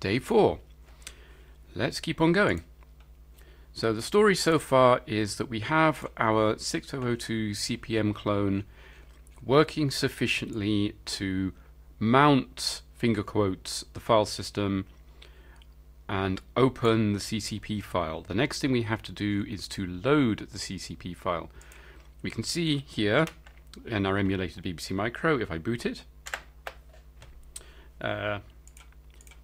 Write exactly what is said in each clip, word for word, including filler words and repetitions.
Day four. Let's keep on going. So the story so far is that we have our six thousand two C P M clone working sufficiently to mount, finger quotes, the file system and open the C C P file. The next thing we have to do is to load the C C P file. We can see here in our emulated B B C Micro, if I boot it, uh,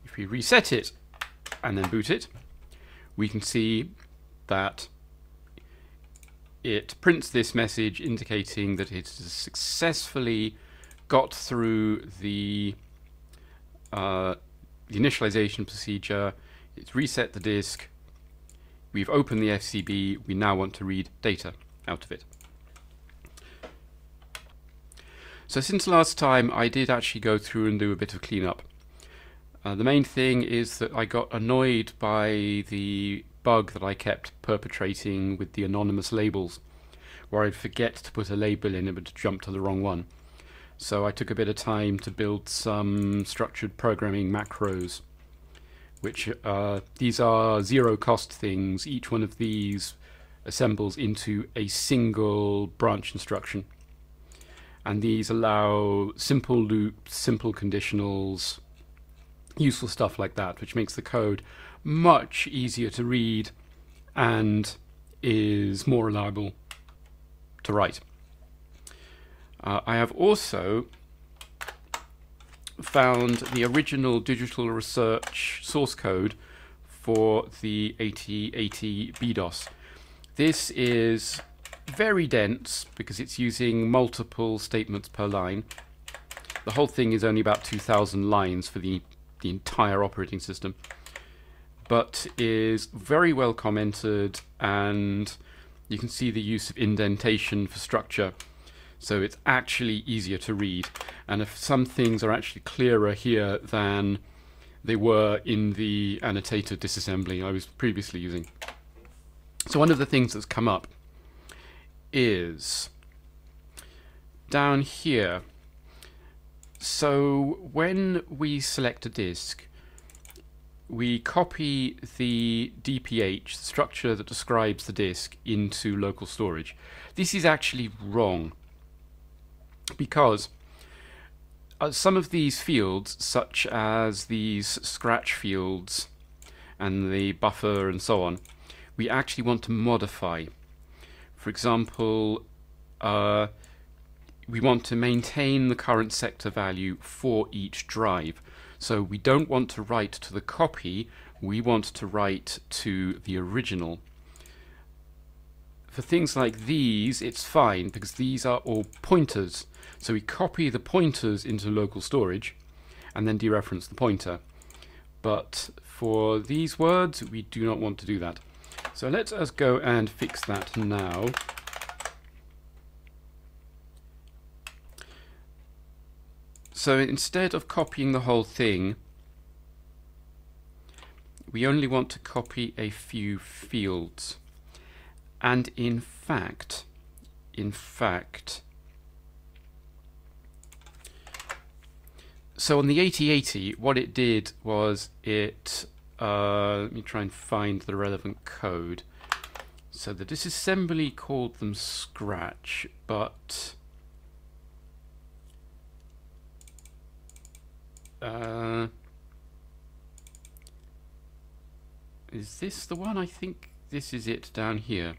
if we reset it and then boot it, we can see that it prints this message indicating that it has successfully got through the, uh, the initialization procedure. It's reset the disk. We've opened the F C B. We now want to read data out of it. So since last time, I did actually go through and do a bit of cleanup. Uh, the main thing is that I got annoyed by the bug that I kept perpetrating with the anonymous labels, where I'd forget to put a label in, it would jump to the wrong one. So I took a bit of time to build some structured programming macros, which uh, these are zero cost things. Each one of these assembles into a single branch instruction. And these allow simple loops, simple conditionals, useful stuff like that, which makes the code much easier to read and is more reliable to write. Uh, I have also found the original Digital Research source code for the eighty eighty B DOS. This is very dense because it's using multiple statements per line. The whole thing is only about two thousand lines for the, the entire operating system, but is very well commented, and you can see the use of indentation for structure, so it's actually easier to read. And if some things are actually clearer here than they were in the annotator disassembly I was previously using. So one of the things that's come up is down here. So when we select a disk, we copy the D P H, the structure that describes the disk, into local storage. This is actually wrong, because uh, some of these fields, such as these scratch fields and the buffer and so on, we actually want to modify. For example, uh, we want to maintain the current sector value for each drive. So we don't want to write to the copy, we want to write to the original. For things like these, it's fine, because these are all pointers. So we copy the pointers into local storage and then dereference the pointer. But for these words, we do not want to do that. So let us go and fix that now. So instead of copying the whole thing, we only want to copy a few fields. And in fact, in fact, so on the eighty eighty, what it did was it Uh, let me try and find the relevant code. So the disassembly called them Scratch, but uh, is this the one? I think this is it down here.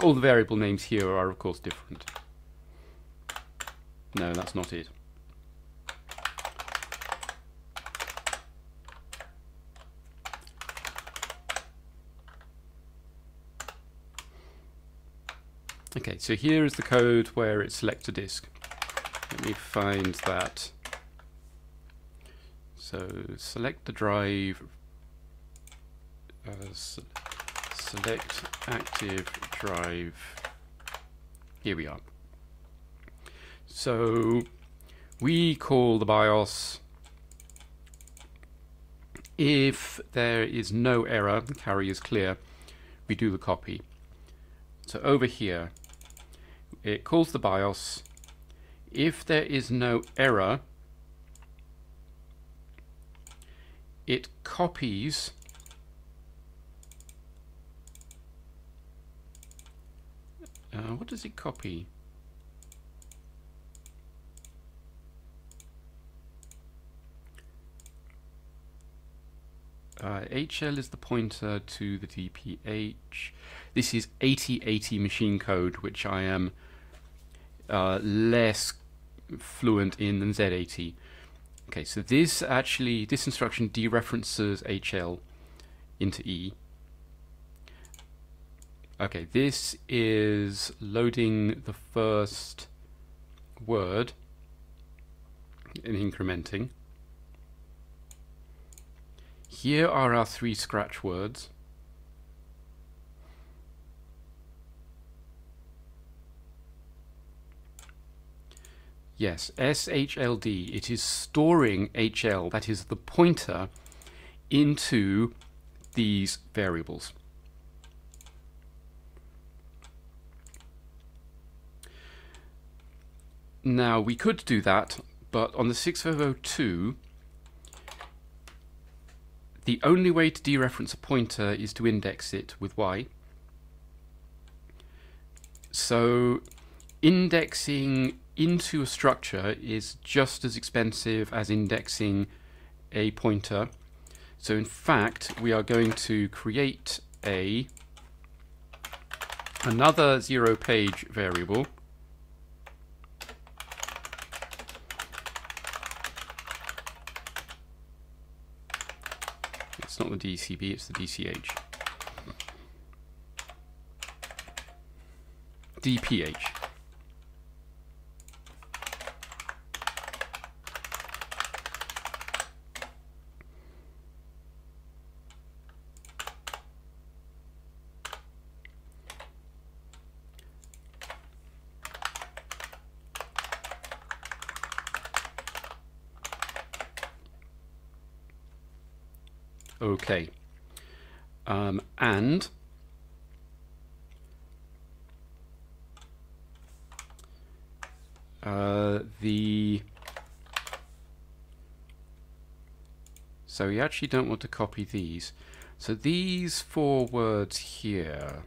All the variable names here are of course different. No, that's not it. Okay, so here is the code where it selects a disk. Let me find that. So select the drive, uh, se select active drive. Here we are. So we call the BIOS. If there is no error, the carry is clear, we do the copy. So over here, it calls the BIOS, If there is no error, it copies uh, what does it copy? Uh, H L is the pointer to the D P H. This is eighty eighty machine code, which I am uh, less fluent in than Z eighty. Okay, so this actually, this instruction dereferences H L into E. Okay, this is loading the first word and incrementing. Here are our three scratch words. Yes, S H L D, it is storing H L, that is the pointer, into these variables. Now we could do that, but on the six five oh two, the only way to dereference a pointer is to index it with Y. So indexing into a structure is just as expensive as indexing a pointer. So in fact, we are going to create a another zero page variable. It's not the D C B, it's the D C H. D P H. Okay, um, and uh, the so we actually don't want to copy these. So these four words here,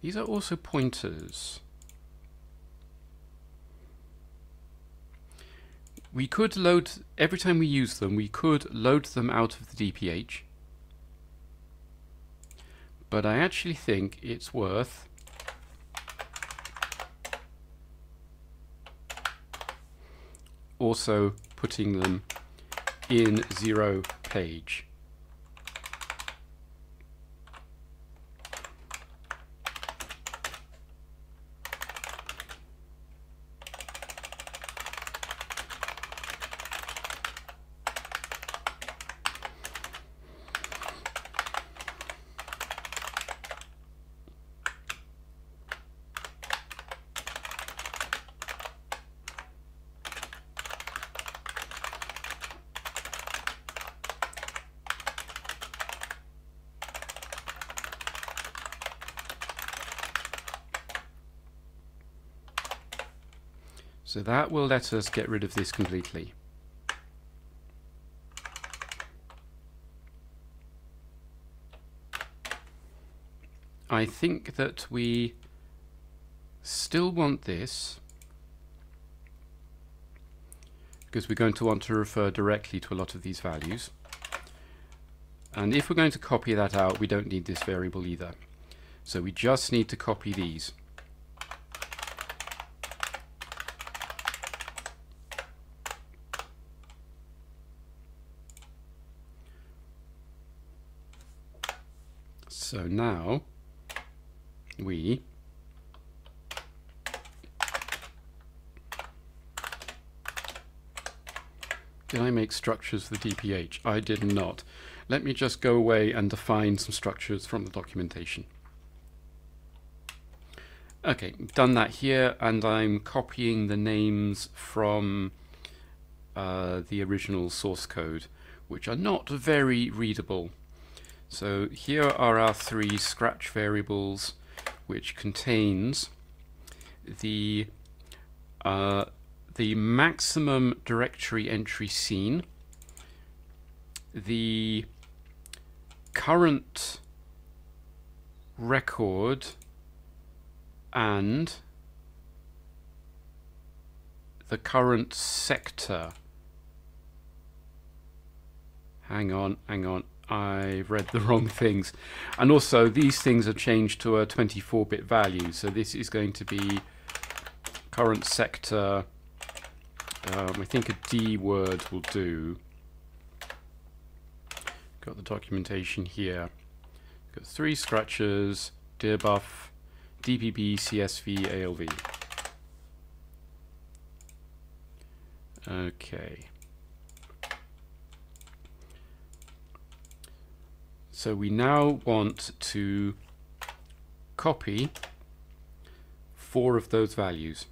these are also pointers. We could load, every time we use them, we could load them out of the D P H. But I actually think it's worth also putting them in zero page. So that will let us get rid of this completely. I think that we still want this because we're going to want to refer directly to a lot of these values. And if we're going to copy that out, we don't need this variable either. So we just need to copy these. So now we did I make structures for the D P H? I did not. Let me just go away and define some structures from the documentation. Okay, done that here, and I'm copying the names from uh, the original source code, which are not very readable. So here are our three scratch variables, which contains the uh, the maximum directory entry seen, the current record, and the current sector. Hang on, hang on, I read the wrong things. And also these things are changed to a twenty-four bit value, so this is going to be current sector. um, I think a D word will do. Got the documentation here. Got three scratches, debuff, D P B, C S V, A L V. Okay. So we now want to copy four of those values.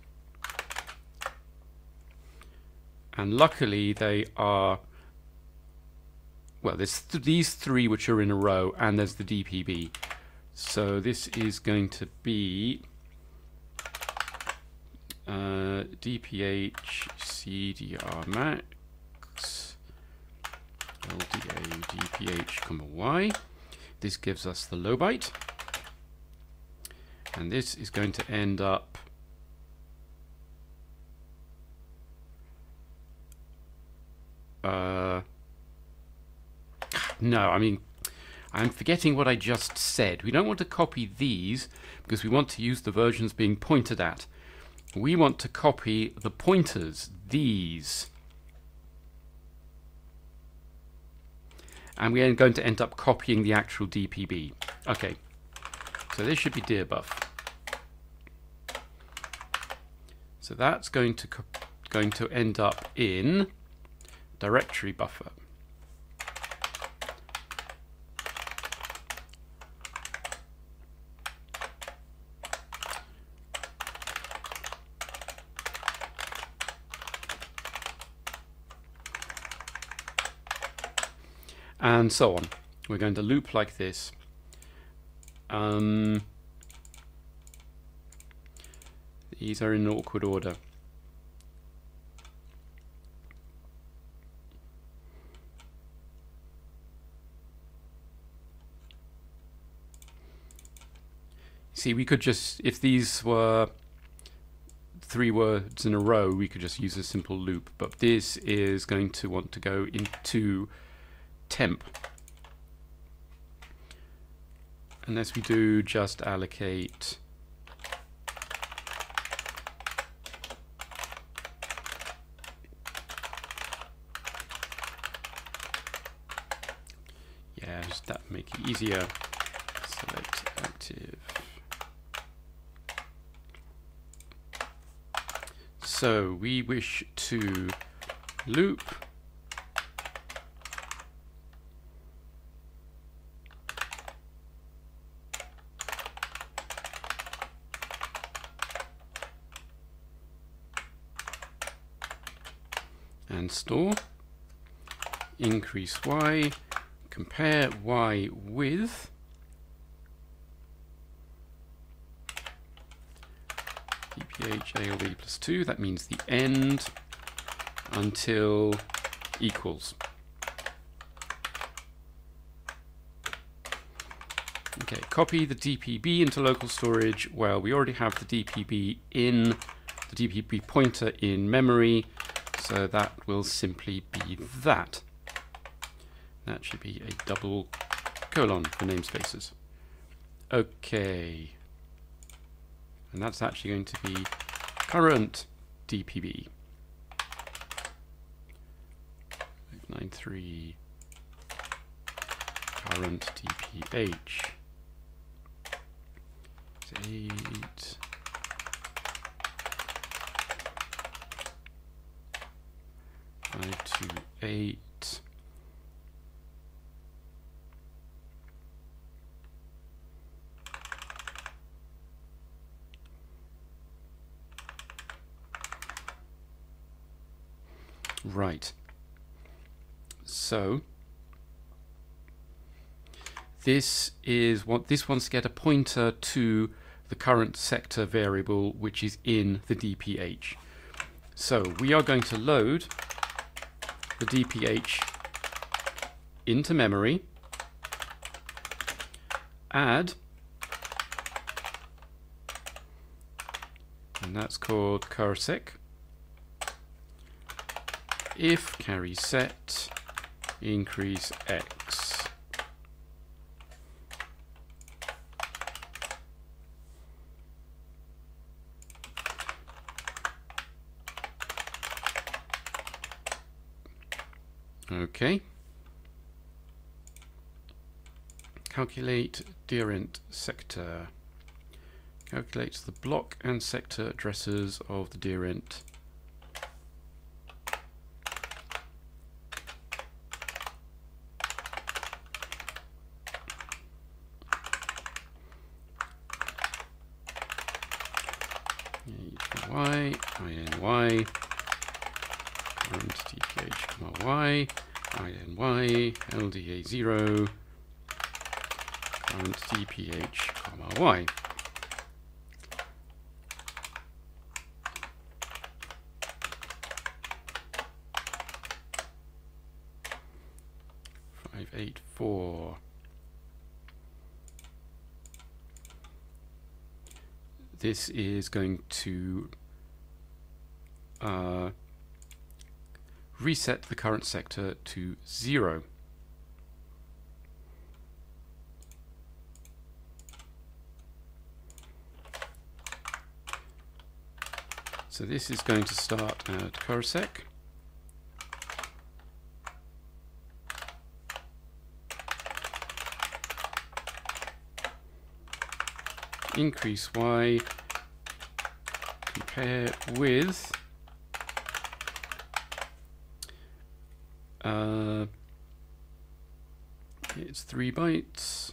And luckily they are, well, there's th these three which are in a row, and there's the D P B. So this is going to be uh, D P H C D R max L D A D P H comma Y. This gives us the low byte, and this is going to end up uh, no, I mean, I'm forgetting what I just said. We don't want to copy these because we want to use the versions being pointed at. We want to copy the pointers, these. And we are going to end up copying the actual D P B. Okay, so this should be debuff. So that's going to, going to end up in directory buffer. And so on. We're going to loop like this. Um, these are in awkward order. See, we could just, if these were three words in a row, we could just use a simple loop, but this is going to want to go into temp, unless we do just allocate yeah just that make it easier. Select active. So we wish to loop and store, increase y, compare y with, dph alv plus two, that means the end, until equals. Okay, copy the D P B into local storage. Well, we already have the D P B in, the D P B pointer in memory. So that will simply be that. That should be a double colon for namespaces. Okay. And that's actually going to be current D P B. five nine three current D P H. eight. five two eight. Right. So this is what this wants to get a pointer to the current sector variable, which is in the D P H. So we are going to load the D P H into memory, add, and that's called carsec, if carry set increase x. Okay. Calculate dearent sector. Calculates the block and sector addresses of the dearent. Y, I N Y, and D P H, comma Y, I N Y, L D A zero, and D P H, comma Y. Five, eight, four. This is going to uh, reset the current sector to zero. So this is going to start at carsec. Increase y, compare with uh, it's three bytes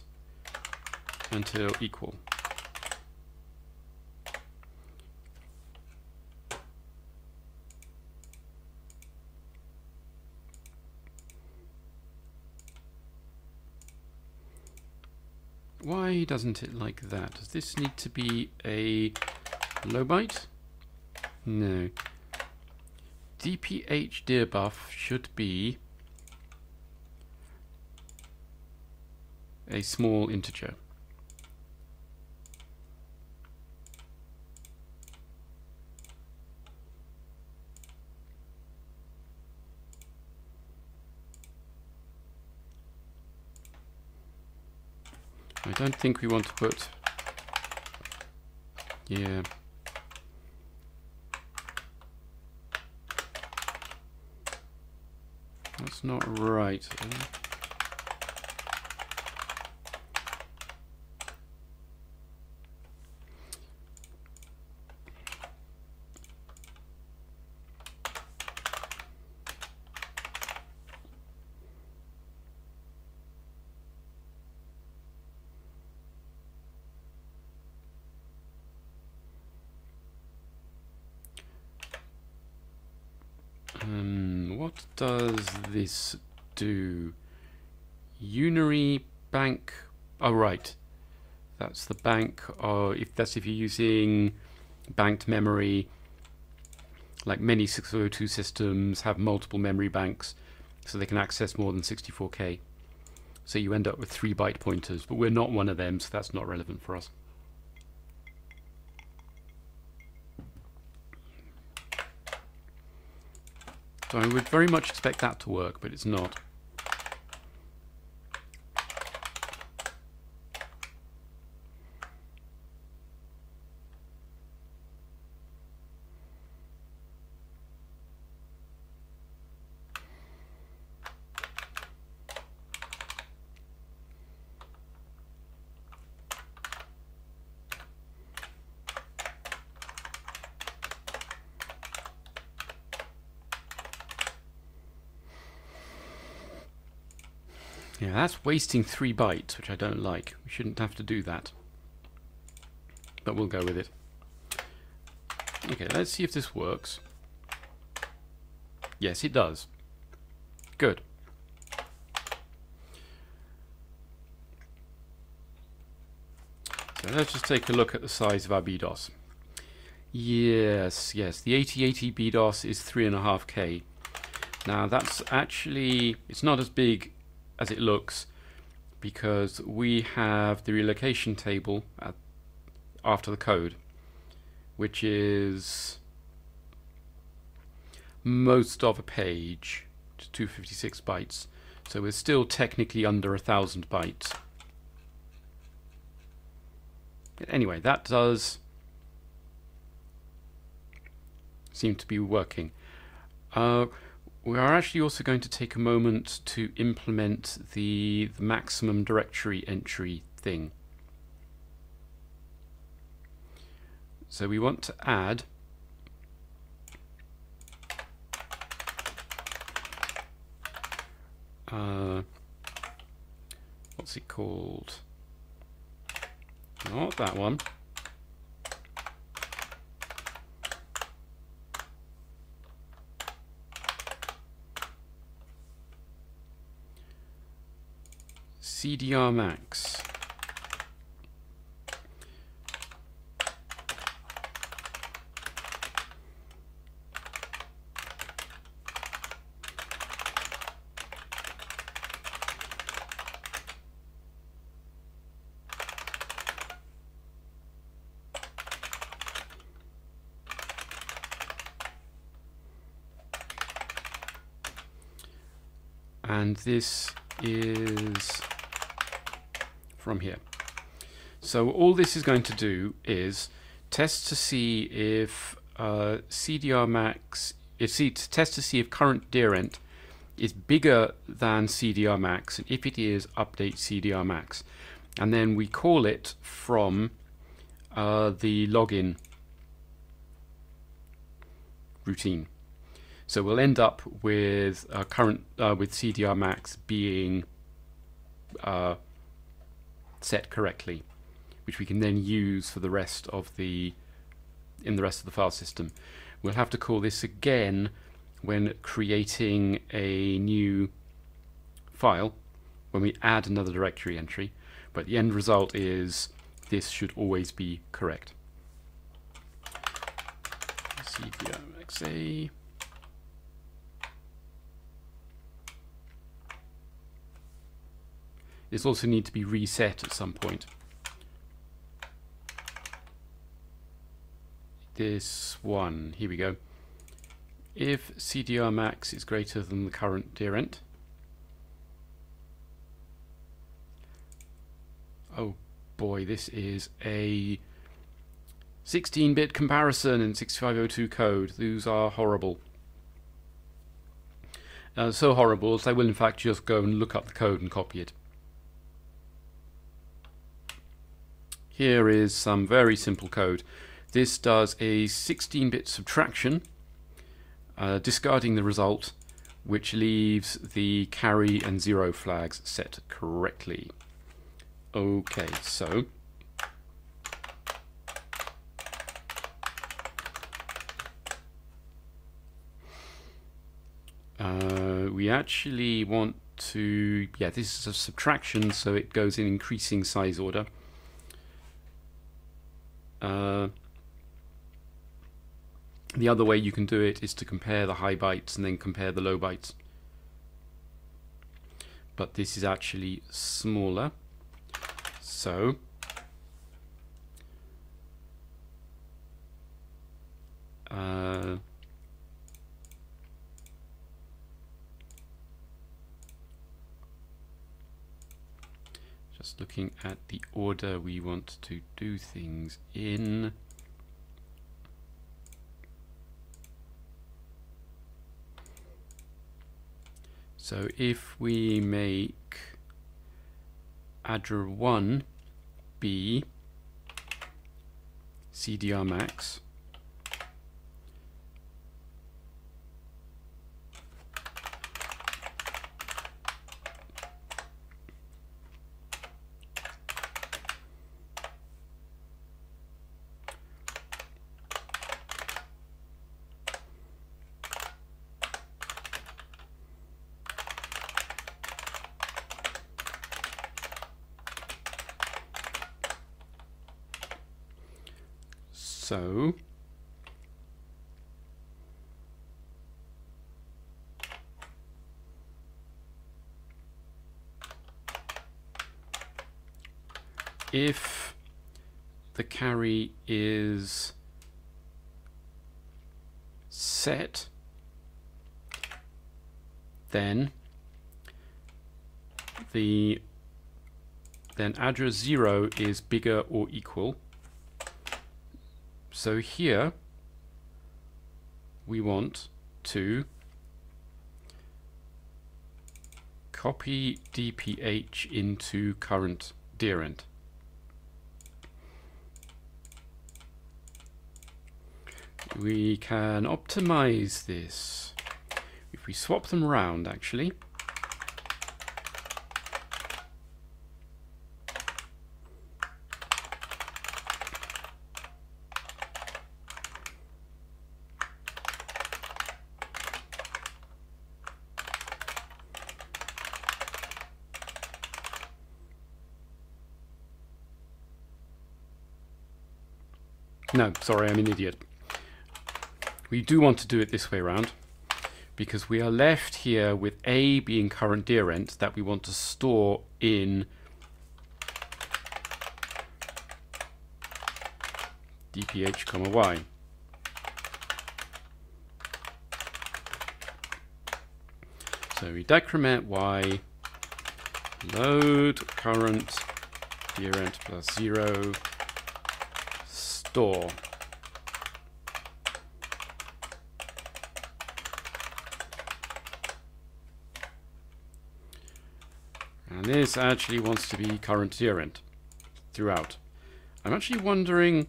until equal. Why doesn't it like that? Does this need to be a low byte? No. D P H dearbuff should be a small integer. I don't think we want to put, yeah. That's not right. What does this do? Unary bank. Oh, right. That's the bank. Or if that's if you're using banked memory, like many six oh two systems have multiple memory banks, so they can access more than sixty-four K. So you end up with three byte pointers, but we're not one of them, so that's not relevant for us. So I would very much expect that to work, but it's not. Yeah, that's wasting three bytes, which I don't like. We shouldn't have to do that, but we'll go with it. Okay, let's see if this works. Yes, it does. Good. So let's just take a look at the size of our B DOS. Yes, yes, the eighty eighty B DOS is three point five K. Now that's actually, it's not as big as it looks because we have the relocation table at, after the code, which is most of a page, to two hundred fifty-six bytes. So we're still technically under a thousand bytes. But anyway, that does seem to be working. Uh, we are actually also going to take a moment to implement the, the maximum directory entry thing. So we want to add uh, what's it called? Not that one. C D R max. And this is from here. So all this is going to do is test to see if uh, C D R max, if test to see if current dirent is bigger than C D R max, and if it is, update C D R max, and then we call it from uh, the login routine. So we'll end up with uh, current uh, with C D R max being uh, set correctly, which we can then use for the rest of the in the rest of the file system. We'll have to call this again when creating a new file when we add another directory entry, but the end result is this should always be correct. C D R max A. This also needs to be reset at some point. This one, here we go. If C D R max is greater than the current dirent. Oh boy, this is a sixteen bit comparison in sixty-five oh two code. Those are horrible. Uh, so horrible, so I will in fact just go and look up the code and copy it. Here is some very simple code. This does a sixteen bit subtraction, uh, discarding the result, which leaves the carry and zero flags set correctly. Okay, so uh, we actually want to, yeah, this is a subtraction, so it goes in increasing size order. Uh, the other way you can do it is to compare the high bytes and then compare the low bytes. But this is actually smaller. So uh, looking at the order we want to do things in. So if we make addr one be C D R max, So if the carry is set, then the then address zero is bigger or equal. So here we want to copy D P H into current dirend. We can optimize this if we swap them around, actually. No, sorry, I'm an idiot. We do want to do it this way around, because we are left here with A being current dirend that we want to store in dph comma y. So we decrement y, load current dirend plus zero, store. And this actually wants to be current dirend throughout. I'm actually wondering,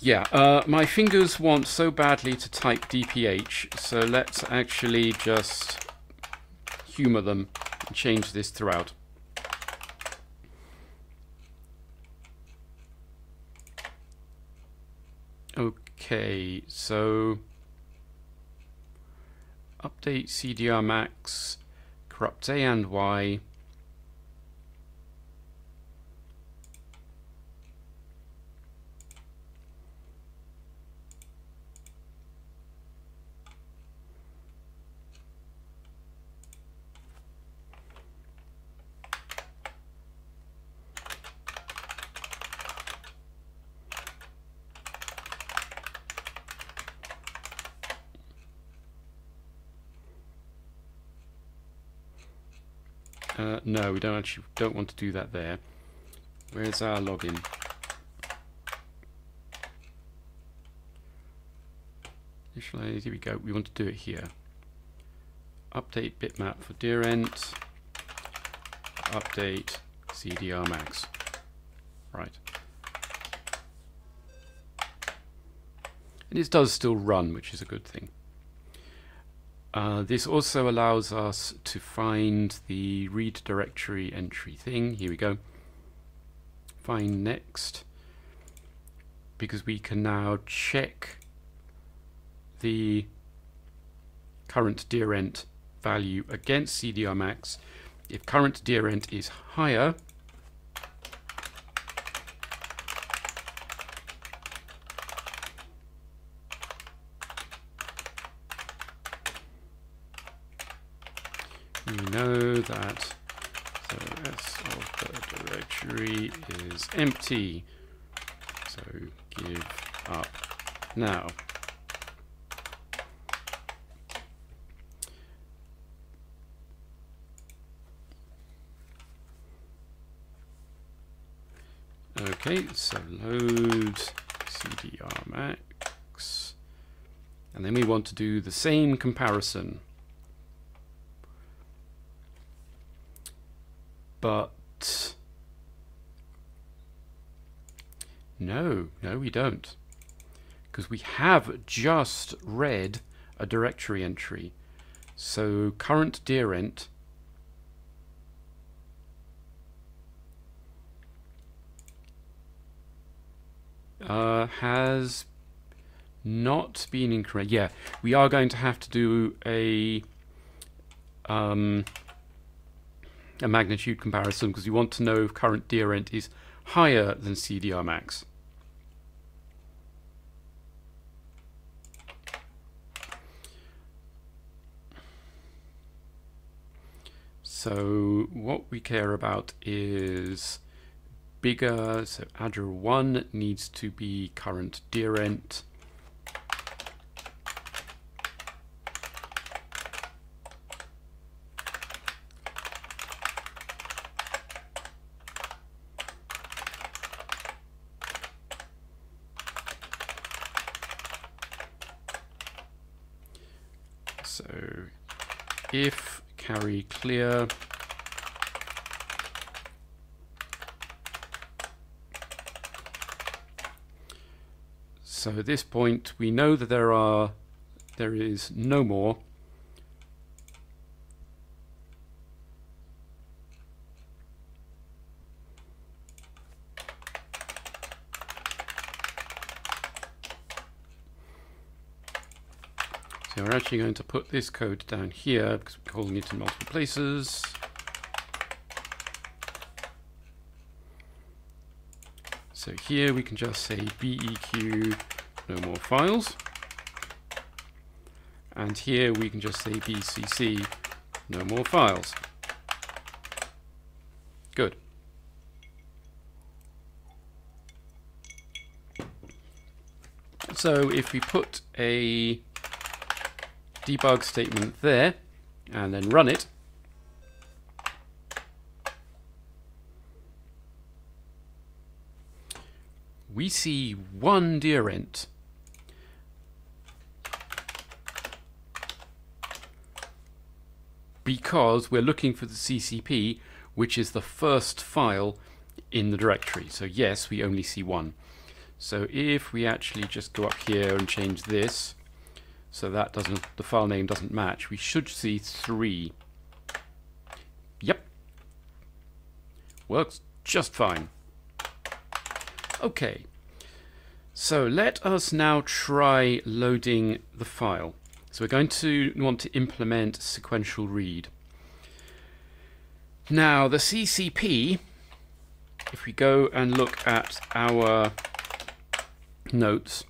yeah, uh, my fingers want so badly to type D P H, so let's actually just humor them and change this throughout. Okay, so update C D R max. Corrupt A and Y. Uh, no, we don't actually don't want to do that there. Where's our login? Initially, here we go. We want to do it here. Update bitmap for dirend. Update C D R max. Right. And it does still run, which is a good thing. Uh, this also allows us to find the read directory entry thing. Here we go. Find next, because we can now check the current dirend value against C D R max. If current dirend is higher, we know that so S of the directory is empty, so give up now. Okay, so load C D R max, and then we want to do the same comparison, but no, no we don't, because we have just read a directory entry. So current dirend uh, has not been incorrect. Yeah, we are going to have to do a um, a magnitude comparison, because you want to know if current dirend is higher than C D R max. So what we care about is bigger, so Azure one needs to be current dirent. So if carry clear, so at this point we know that there are there is no more. So we're actually going to put this code down here because we're calling it in multiple places. So here we can just say beq no more files, and here we can just say bcc no more files. Good. So if we put a debug statement there and then run it, we see one dirent. Because we're looking for the C C P, which is the first file in the directory. So yes, we only see one. So if we actually just go up here and change this, so that doesn't, the file name doesn't match, we should see three. Yep. Works just fine. Okay. So let us now try loading the file. So we're going to want to implement sequential read. Now the C C P, if we go and look at our notes,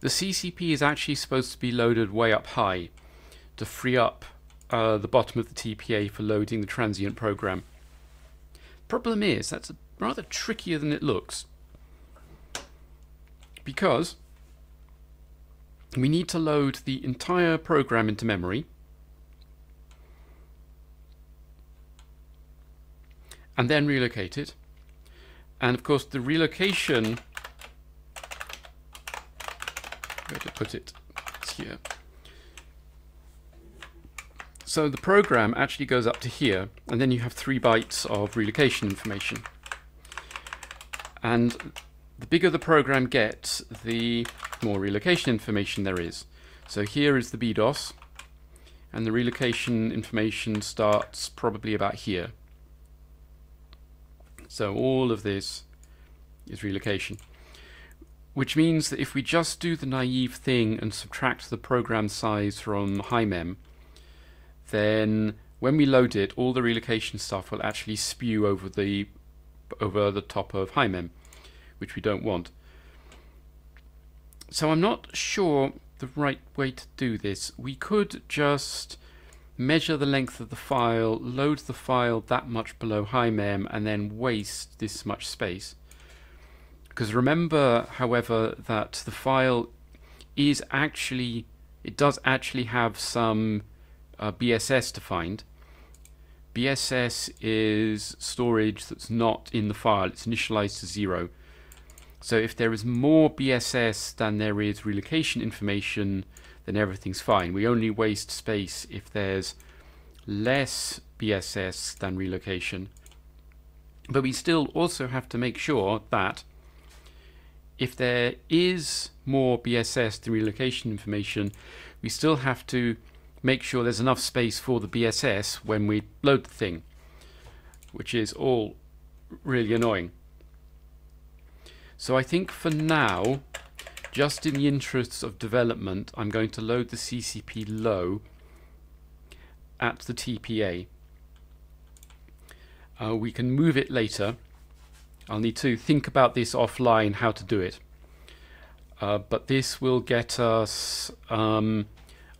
the C C P is actually supposed to be loaded way up high to free up uh, the bottom of the T P A for loading the transient program. Problem is, that's rather trickier than it looks, because we need to load the entire program into memory, and then relocate it. And of course the relocation, where to put it? It's here. So the program actually goes up to here, and then you have three bytes of relocation information. And the bigger the program gets, the more relocation information there is. So here is the B DOS, and the relocation information starts probably about here. So all of this is relocation. Which means that if we just do the naive thing and subtract the program size from HiMem, then when we load it, all the relocation stuff will actually spew over the over the top of HiMem, which we don't want. So I'm not sure the right way to do this. We could just measure the length of the file, load the file that much below HiMem, and then waste this much space. Because remember, however, that the file is actually, it does actually have some uh, B S S defined. B S S is storage that's not in the file, it's initialized to zero. So if there is more B S S than there is relocation information, then everything's fine. We only waste space if there's less B S S than relocation. But we still also have to make sure that if there is more B S S than relocation information, we still have to make sure there's enough space for the B S S when we load the thing, which is all really annoying. So I think for now, just in the interests of development, I'm going to load the C C P low at the T P A. Uh, we can move it later. I'll need to think about this offline, how to do it. Uh, but this will get us um,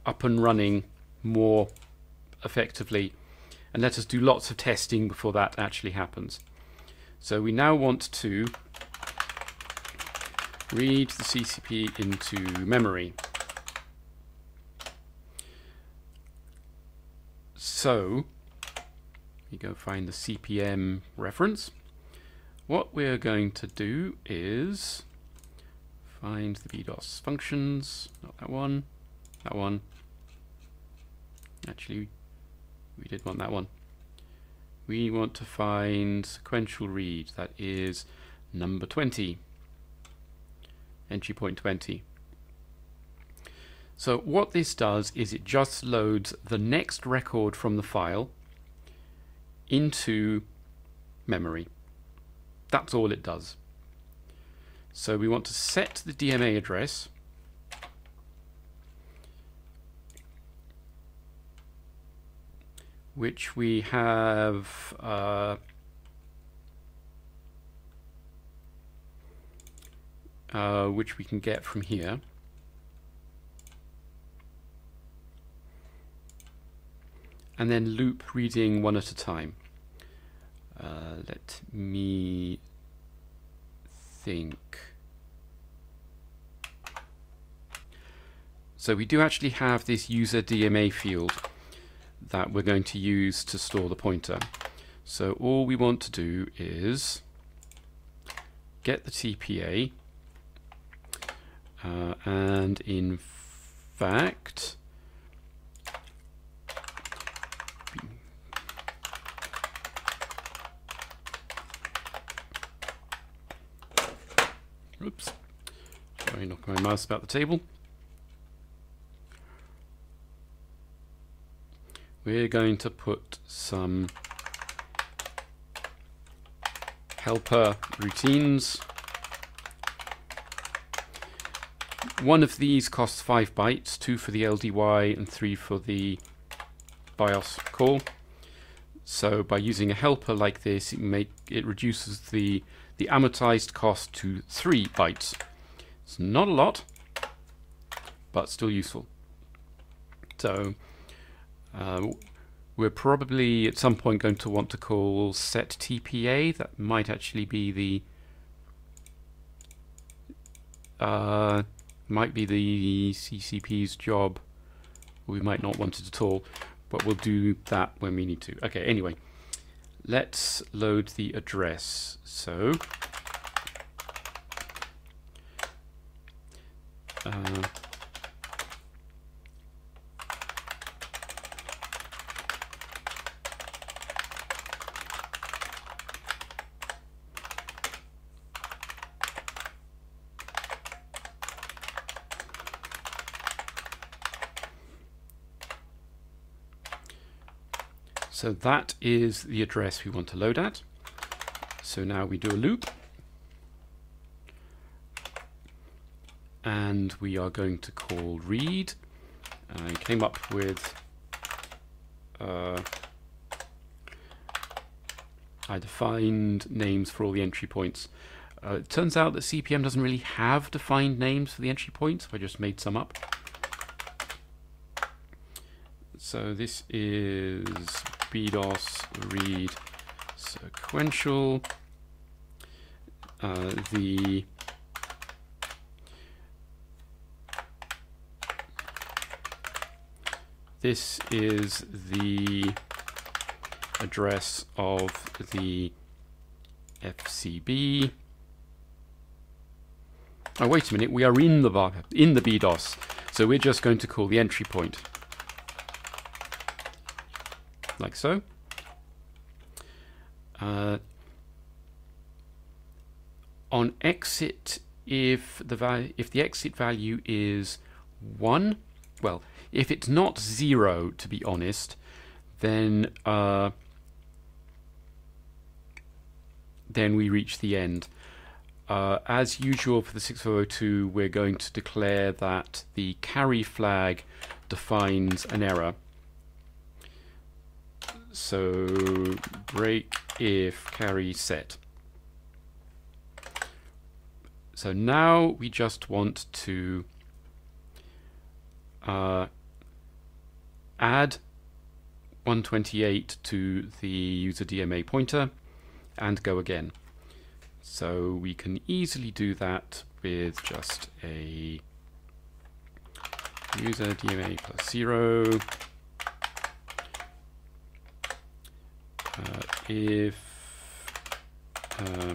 up and running more effectively and let us do lots of testing before that actually happens. So we now want to read the C C P into memory. So we go find the C P M reference. What we're going to do is find the B DOS functions, not that one, that one. Actually, we did want that one. We want to find sequential read, that is number twenty, entry point twenty. So what this does is it just loads the next record from the file into memory. That's all it does. So we want to set the D M A address which we have uh, uh, which we can get from here. And then loop reading one at a time. Uh, let me think. So we do actually have this user D M A field that we're going to use to store the pointer. So all we want to do is get the T P A uh, and in fact oops, sorry, knock my mouse about the table. We're going to put some helper routines. One of these costs five bytes, two for the L D Y and three for the BIOS call. So by using a helper like this, it make it reduces the the amortized cost to three bytes. It's not a lot, but still useful. So uh, we're probably at some point going to want to call set T P A. That might actually be the uh, might be the C C P's job. We might not want it at all, but we'll do that when we need to. Okay, anyway, let's load the address. So uh, So that is the address we want to load at. So now we do a loop. And we are going to call read. I came up with uh, I defined names for all the entry points. Uh, it turns out that C P M doesn't really have defined names for the entry points. I just made some up. So this is B DOS read sequential. Uh, the this is the address of the F C B. Oh wait a minute, we are in the in the B DOS, so we're just going to call the entry point. Like so. Uh, on exit, if the value, if the exit value is one, well, if it's not zero, to be honest, then uh, then we reach the end. Uh, as usual for the sixty oh two, we're going to declare that the carry flag defines an error. So break if carry set. So now we just want to uh, add one twenty-eight to the user D M A pointer and go again. So we can easily do that with just a user D M A plus zero. Uh, if uh,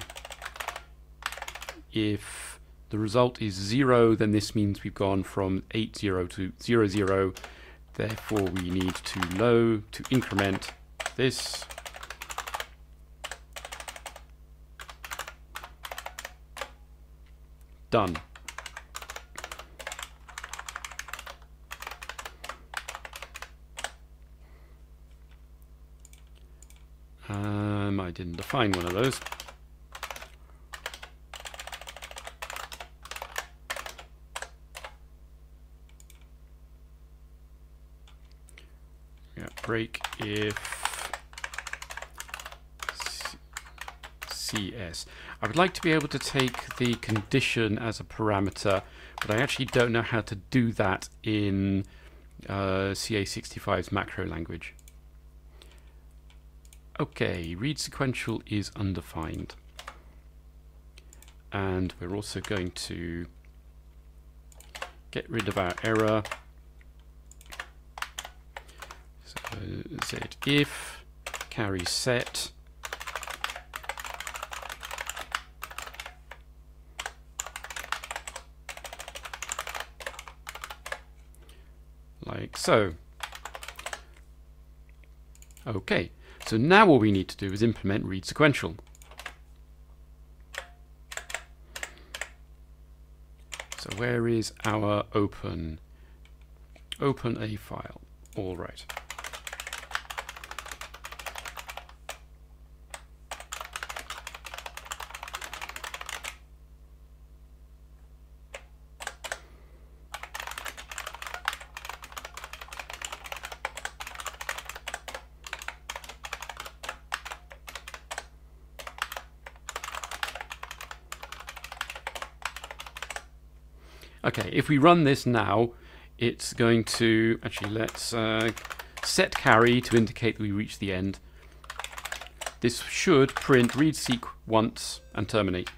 if the result is zero, then this means we've gone from eight zero to zero zero. Therefore, we need to low to increment this. Done. Um, I didn't define one of those. Yeah, break if C S. I would like to be able to take the condition as a parameter, but I actually don't know how to do that in uh, C A sixty-five's macro language. Okay, read sequential is undefined. And we're also going to get rid of our error. So z if carry set. Like so. Okay. So now all we need to do is implement read sequential. So where is our open? Open a file. All right. Okay, if we run this now, it's going to, actually let's uh, set carry to indicate that we reached the end. This should print read seq once and terminate.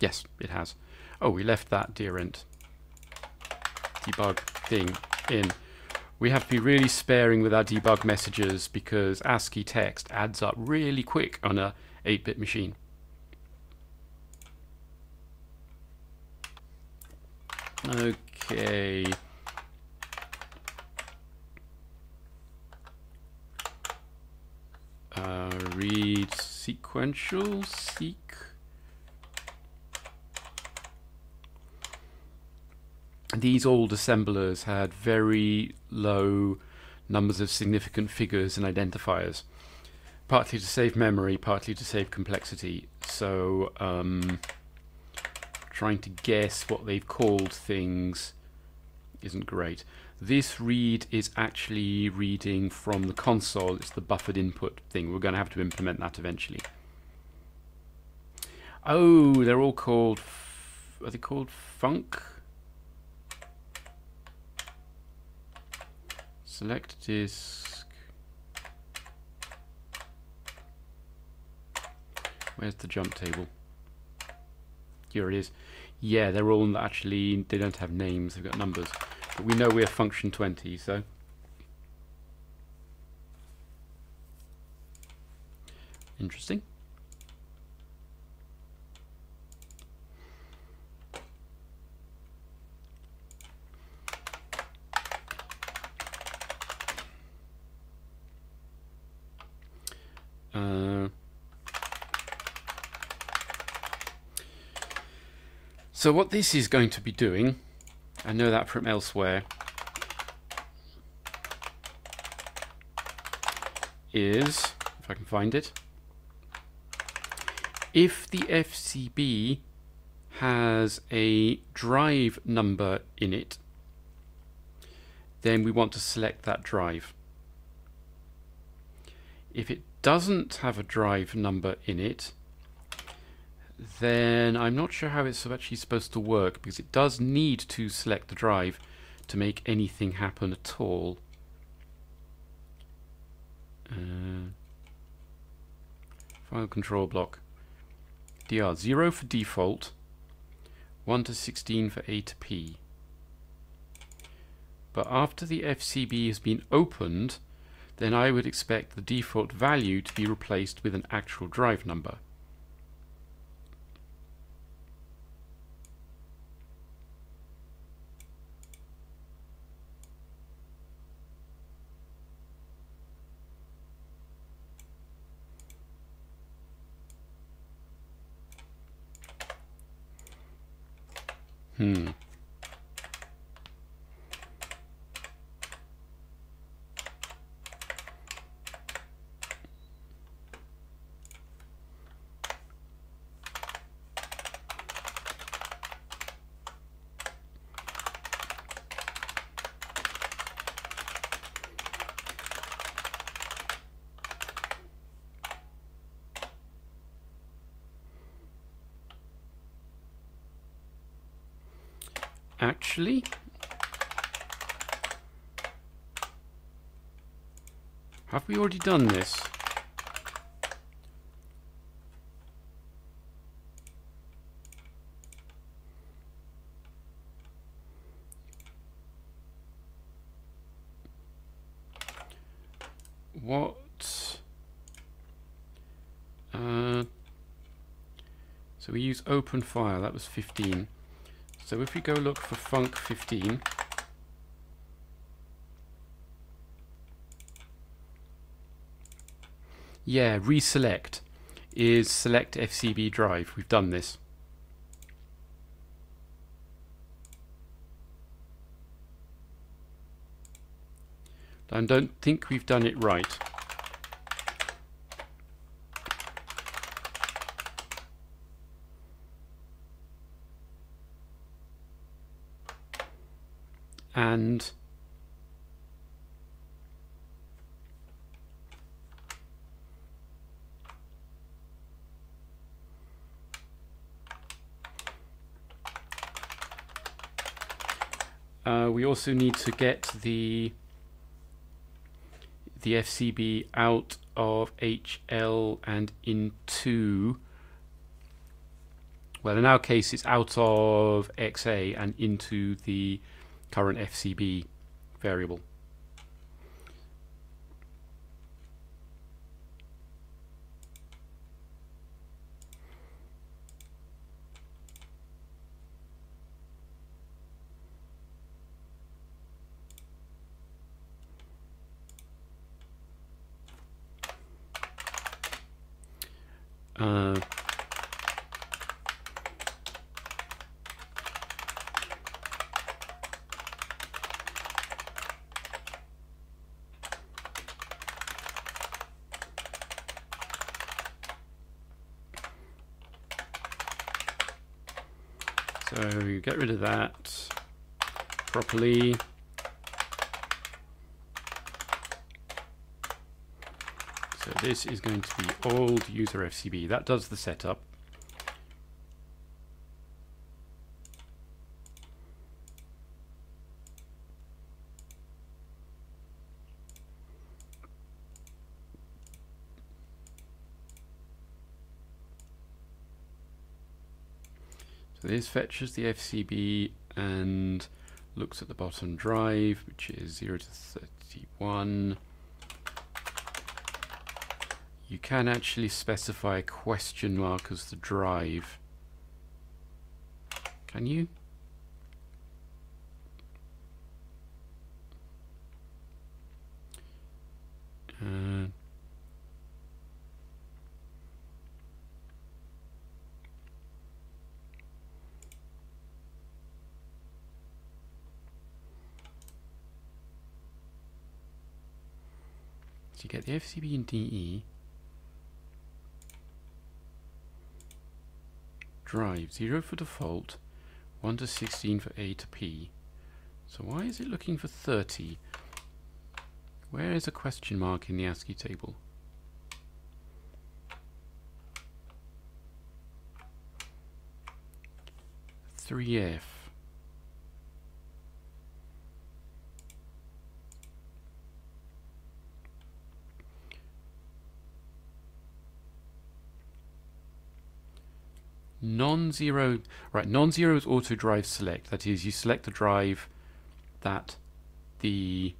Yes, it has. Oh, we left that dearent debug thing in. We have to be really sparing with our debug messages because ASCII text adds up really quick on a eight bit machine. Okay. Uh, read sequential seek. These old assemblers had very low numbers of significant figures and identifiers, partly to save memory, partly to save complexity. So. Um, Trying to guess what they've called things isn't great. This read is actually reading from the console. It's the buffered input thing. We're going to have to implement that eventually. Oh, they're all called... Are they called func? Select disk. Where's the jump table? Here it is. Yeah, they're all actually, they don't have names, they've got numbers. But we know we're function twenty, so. Interesting. Uh, So what this is going to be doing, I know that from elsewhere, is, if I can find it, if the F C B has a drive number in it, then we want to select that drive. If it doesn't have a drive number in it, then I'm not sure how it's actually supposed to work, because it does need to select the drive to make anything happen at all. Uh, file control block. D R zero for default, one to sixteen for A to P. But after the F C B has been opened, then I would expect the default value to be replaced with an actual drive number. Hmm. Actually, have we already done this? What? Uh, so we use open file, that was fifteen. So if we go look for func fifteen, yeah, reselect is select F C B drive. We've done this. I don't think we've done it right. And uh, we also need to get the the F C B out of H L and into, well, in our case it's out of X A and into the current F C B variable. Uh, So get rid of that properly. So this is going to be old user F C B. That does the setup. This fetches the F C B and looks at the bottom drive, which is zero to thirty-one. You can actually specify a question mark as the drive. Can you? Uh, You get the F C B and D E drive zero for default, one to sixteen for A to P. So why is it looking for thirty? Where is a question mark in the ASCII table? three F. non-zero, right, non-zero is auto drive select. That is, you select the drive that the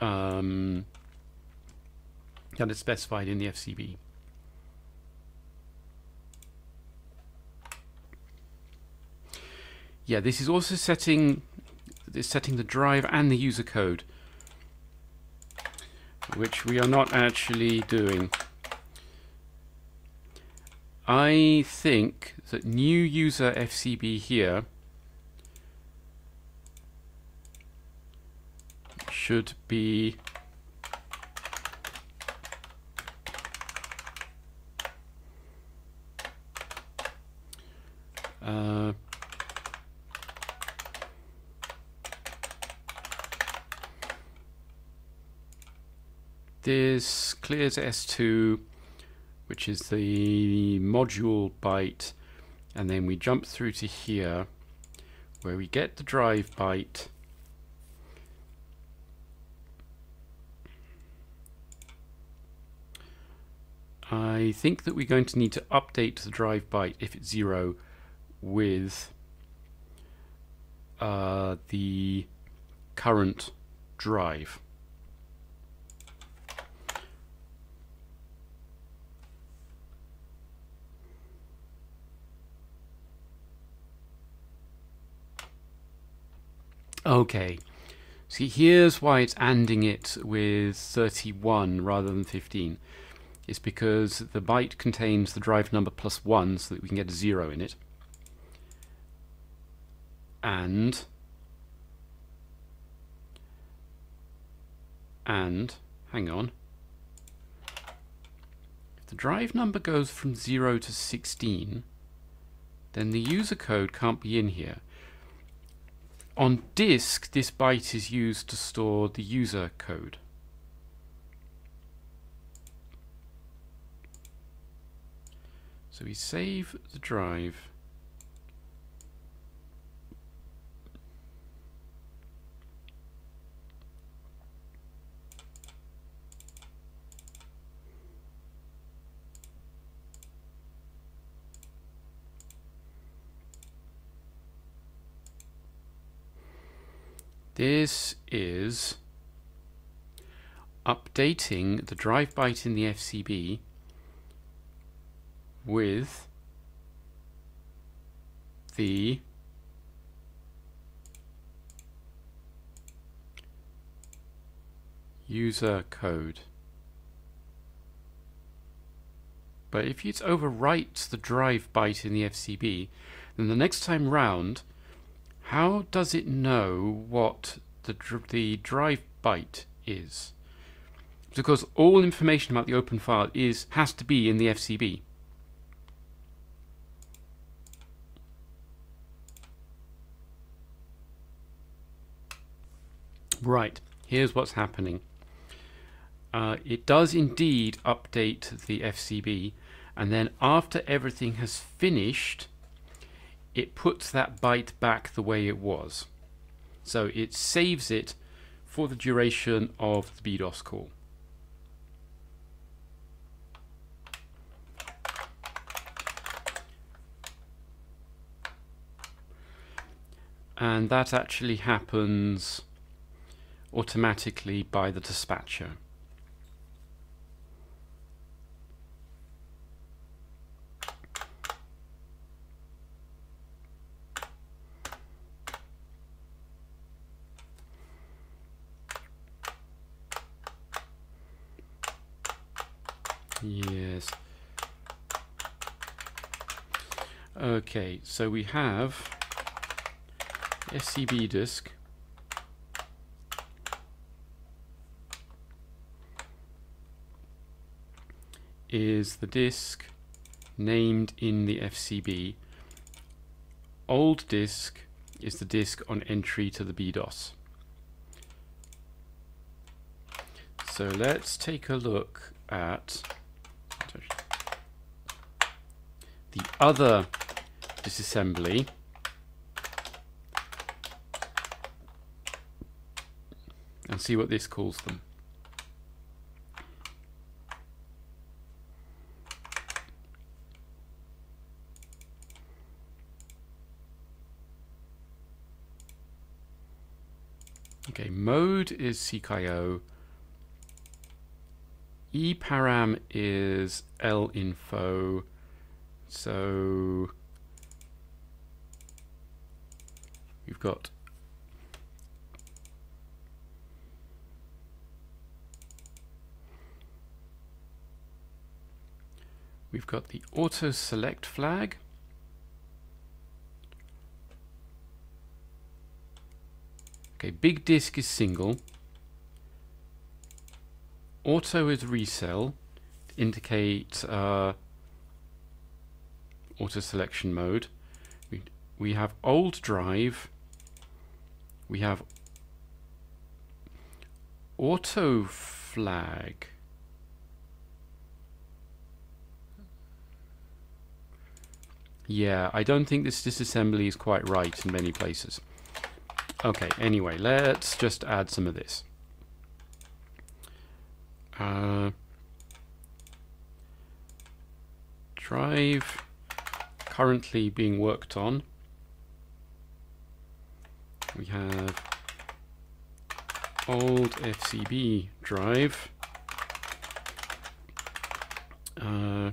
um, that is specified in the F C B. Yeah, this is also setting is setting the drive and the user code, which we are not actually doing. I think that new user F C B here should be uh, this clears S two, which is the module byte, and then we jump through to here where we get the drive byte. I think that we're going to need to update the drive byte, if it's zero, with uh, the current drive. Okay, see, here's why it's anding it with thirty-one rather than fifteen. It's because the byte contains the drive number plus one, so that we can get a zero in it. And and hang on. If the drive number goes from zero to sixteen, then the user code can't be in here. On disk, this byte is used to store the user code. So we save the drive. This is updating the drive byte in the F C B with the user code. But if you overwrite the drive byte in the F C B, then the next time round, how does it know what the, dr the drive byte is? Because all information about the open file is has to be in the F C B. Right, here's what's happening. Uh, it does indeed update the F C B, and then after everything has finished, it puts that byte back the way it was. So it saves it for the duration of the B DOS call. And that actually happens automatically by the dispatcher. Yes. Okay, so we have F C B disk. Is the disk named in the F C B. Old disk is the disk on entry to the B DOS. So let's take a look at the other disassembly. And see what this calls them. Okay, mode is C K I O. E param is L info. So we've got We've got the auto select flag. Okay, big disk is single. Auto is resell to indicate uh, auto selection mode. We, we have old drive. We have auto flag. Yeah, I don't think this disassembly is quite right in many places. Okay, anyway, let's just add some of this. Uh, drive currently being worked on. We have old F C B drive. Uh,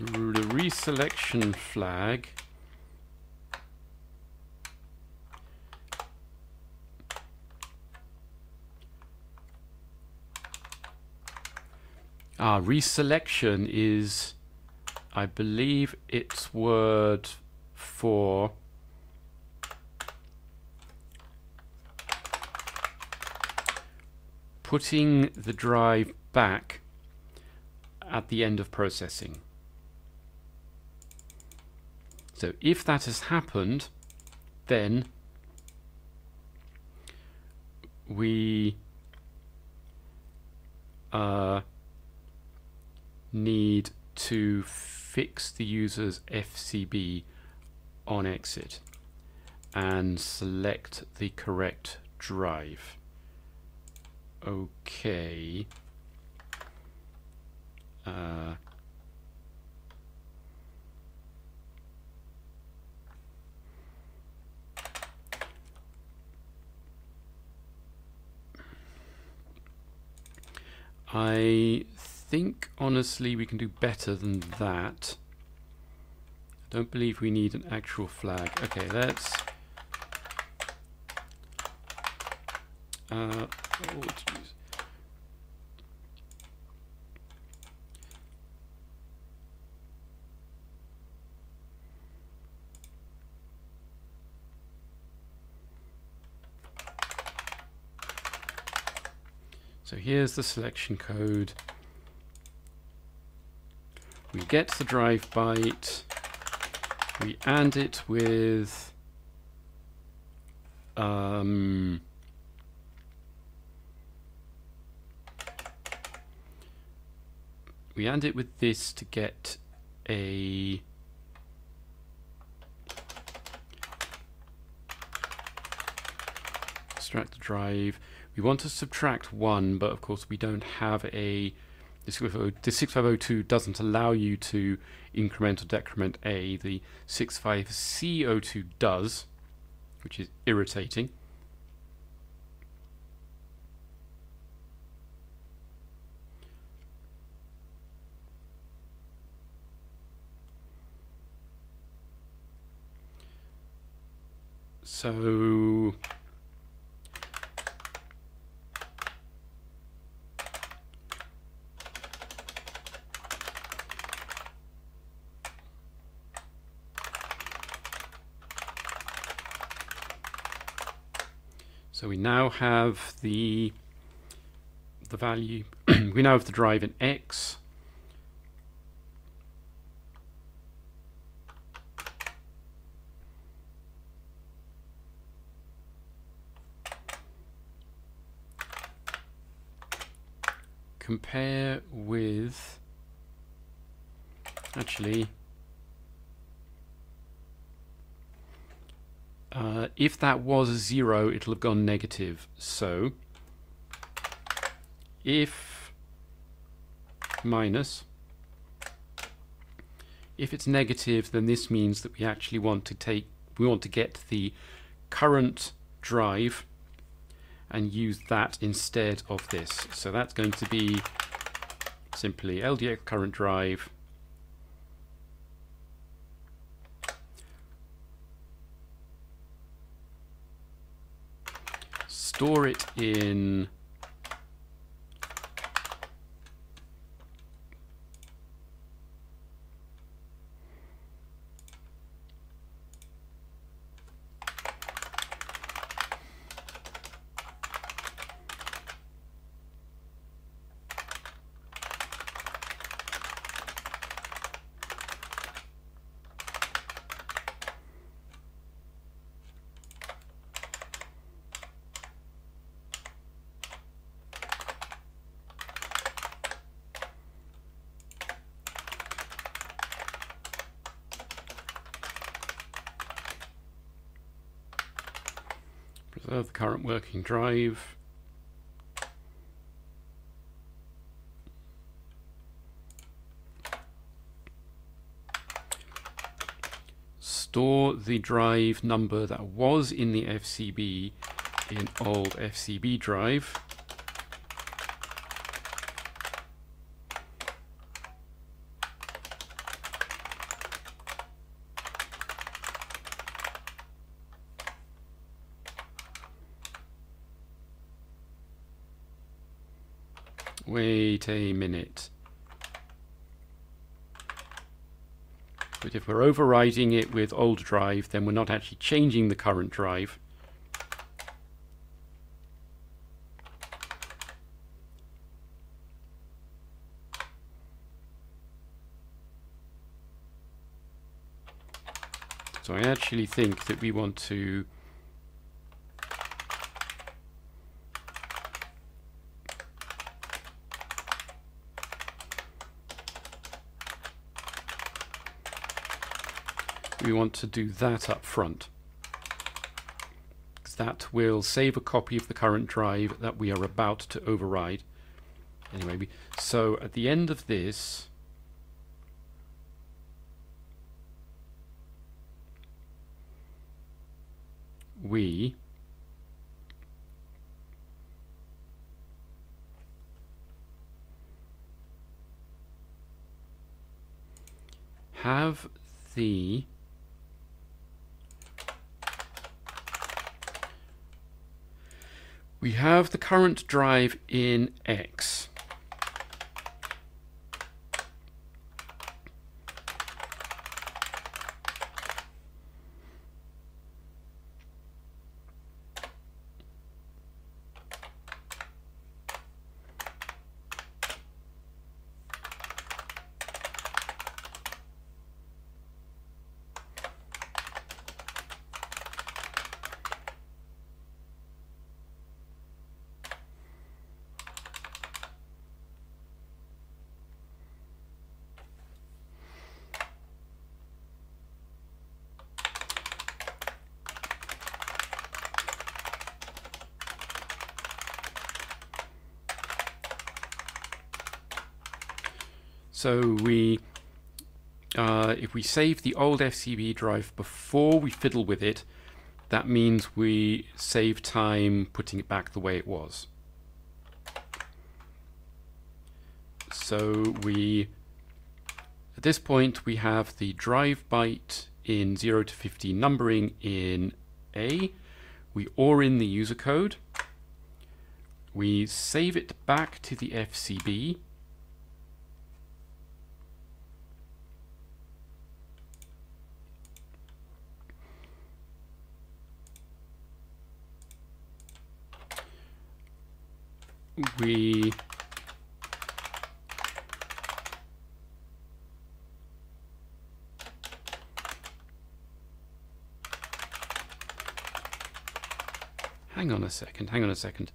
the reselection flag ah reselection is, I believe, its word for putting the drive back at the end of processing. So if that has happened, then we uh, need to fix the user's F C B on exit and select the correct drive. Okay. Uh, I think, honestly, we can do better than that. I don't believe we need an actual flag. Okay, let's uh, oh, geez. So here's the selection code. We get the drive byte, we AND it with um, we AND it with this to get a extract the drive. We want to subtract one, but of course we don't have a, the six five zero two doesn't allow you to increment or decrement A. The six five C zero two does, which is irritating. So So we now have the the value. We now have the drive in X. Compare with, actually, Uh, if that was a zero, it'll have gone negative. So if minus If it's negative, then this means that we actually want to take, we want to get the current drive and use that instead of this. So that's going to be simply L D X current drive . Store it in the current working drive. Store the drive number that was in the F C B in old F C B drive. Wait a minute. But if we're overriding it with old drive, then we're not actually changing the current drive. So I actually think that we want to We want to do that up front, because that will save a copy of the current drive that we are about to override. Anyway, we, so at the end of this, we have the We have the current drive in X. So we, uh, if we save the old F C B drive before we fiddle with it, that means we save time putting it back the way it was. So we, at this point, we have the drive byte in zero to fifteen numbering in A. We OR in the user code. We save it back to the F C B. We hang on a second, hang on a second.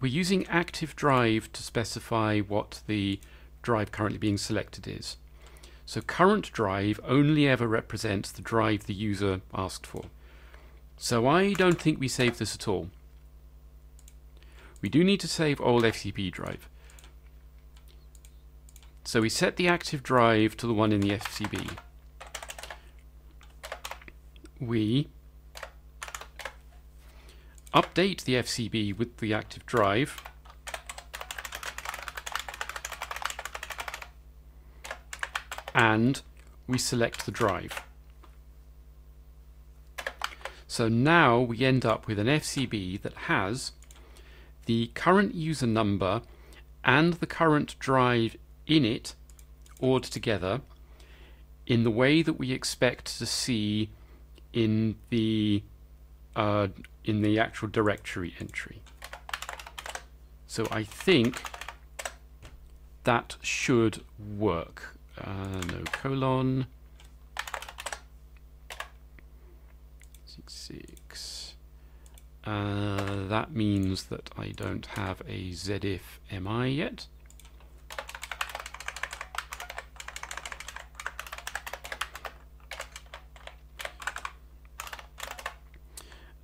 We're using active drive to specify what the drive currently being selected is. So current drive only ever represents the drive the user asked for. So I don't think we save this at all. We do need to save old F C B drive. So we set the active drive to the one in the F C B. We update the F C B with the active drive, and we select the drive. So now we end up with an F C B that has the current user number and the current drive in it ORed together in the way that we expect to see in the uh, in the actual directory entry. So I think that should work. Uh, no colon. Six. Uh, that means that I don't have a zedif mi yet.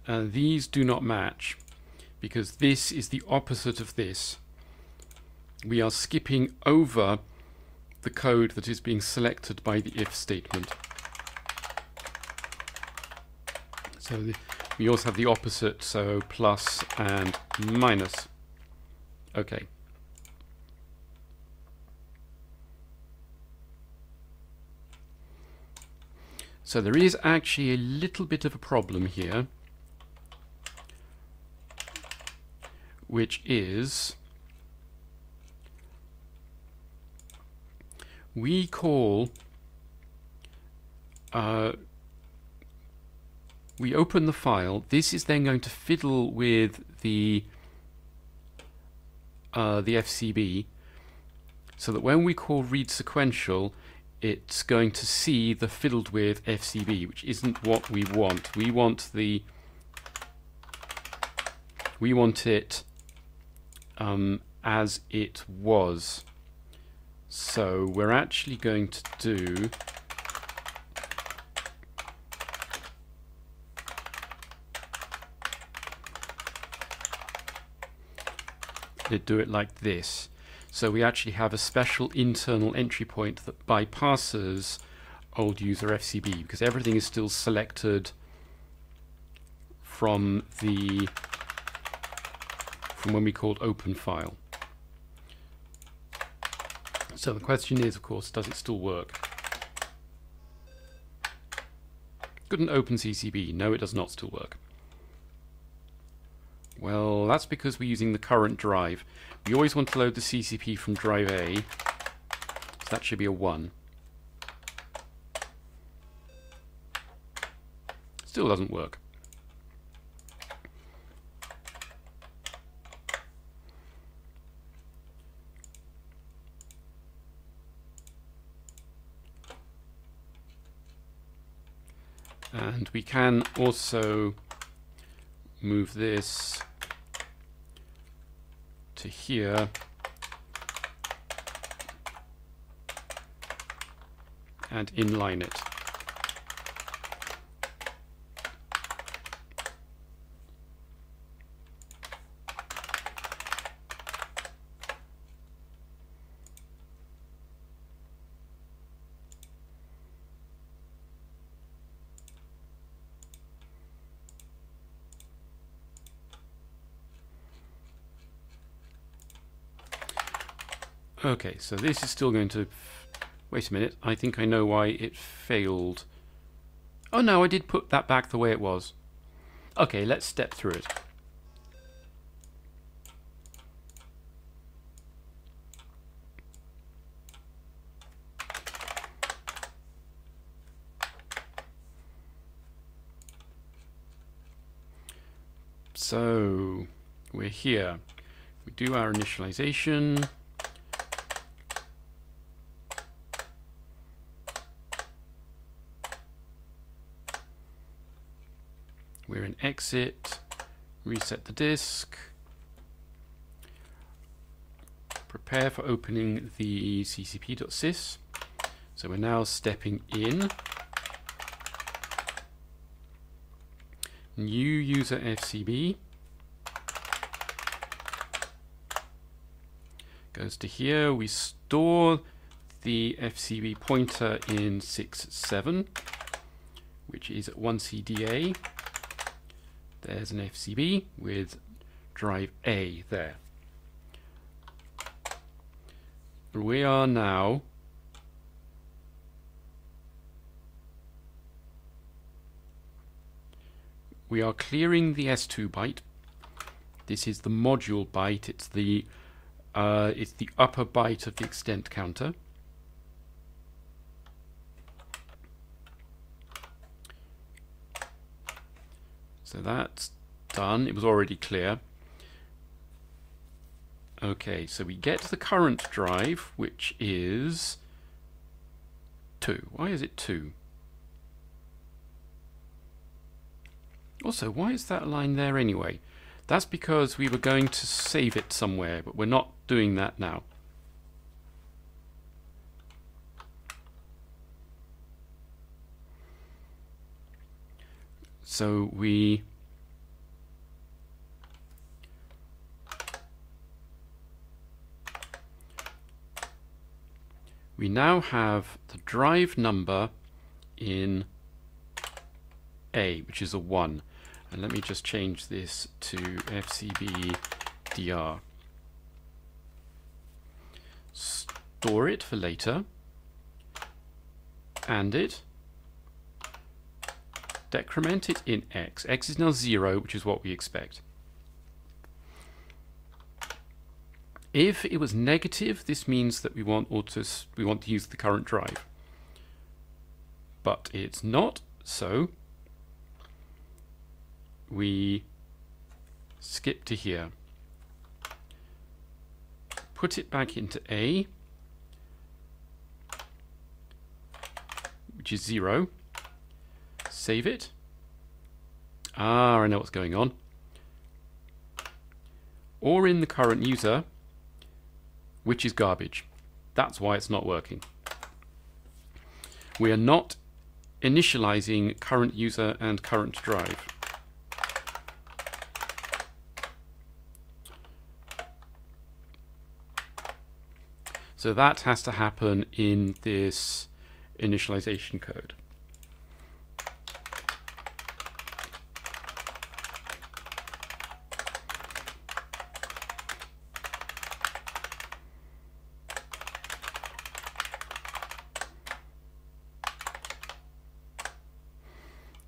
Uh, these do not match because this is the opposite of this. We are skipping over the code that is being selected by the if statement. So the, we also have the opposite, so plus and minus. Okay. So there is actually a little bit of a problem here, which is we call uh, we open the file. This is then going to fiddle with the uh, the F C B, so that when we call read sequential, it's going to see the fiddled with F C B, which isn't what we want. We want the we want it Um, as it was. So we're actually going to do do it like this. So we actually have a special internal entry point that bypasses old user F C B, because everything is still selected from the from when we called open file. So the question is, of course, does it still work? Couldn't open C C B. No, it does not still work. Well, that's because we're using the current drive. We always want to load the C C P from drive A, so that should be a one. Still doesn't work. And we can also move this to here and inline it. Okay, so this is still going to... Wait a minute, I think I know why it failed. Oh no, I did put that back the way it was. Okay, let's step through it. So, we're here. We do our initialization. We're in exit, reset the disk, prepare for opening the ccp.sys. So we're now stepping in, new user F C B, goes to here, we store the F C B pointer in six seven, which is one C D A. There's an F C B with drive A there. We are now we are clearing the S two byte. This is the module byte. It's the uh, it's the upper byte of the extent counter. So that's done. It was already clear. Okay, so we get the current drive, which is two. Why is it two? Also, why is that line there anyway? That's because we were going to save it somewhere, but we're not doing that now. So we we now have the drive number in A, which is a one. And let me just change this to F C B D R. Store it for later. And it. Decrement it in X. X is now zero, which is what we expect. If it was negative, this means that we want auto we want to use the current drive. But it's not, so we skip to here, put it back into A, which is zero, save it. Ah, I know what's going on. Or in the current user, which is garbage. That's why it's not working. We are not initializing current user and current drive. So that has to happen in this initialization code.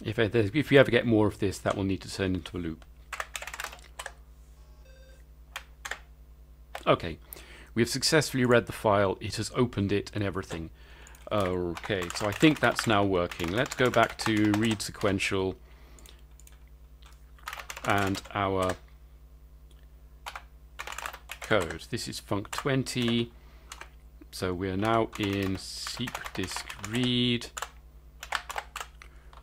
If, if you ever get more of this, that will need to turn into a loop. Okay. We have successfully read the file, it has opened it and everything. Okay, so I think that's now working. Let's go back to read sequential and our code. This is func twenty, so we are now in seqdisk read,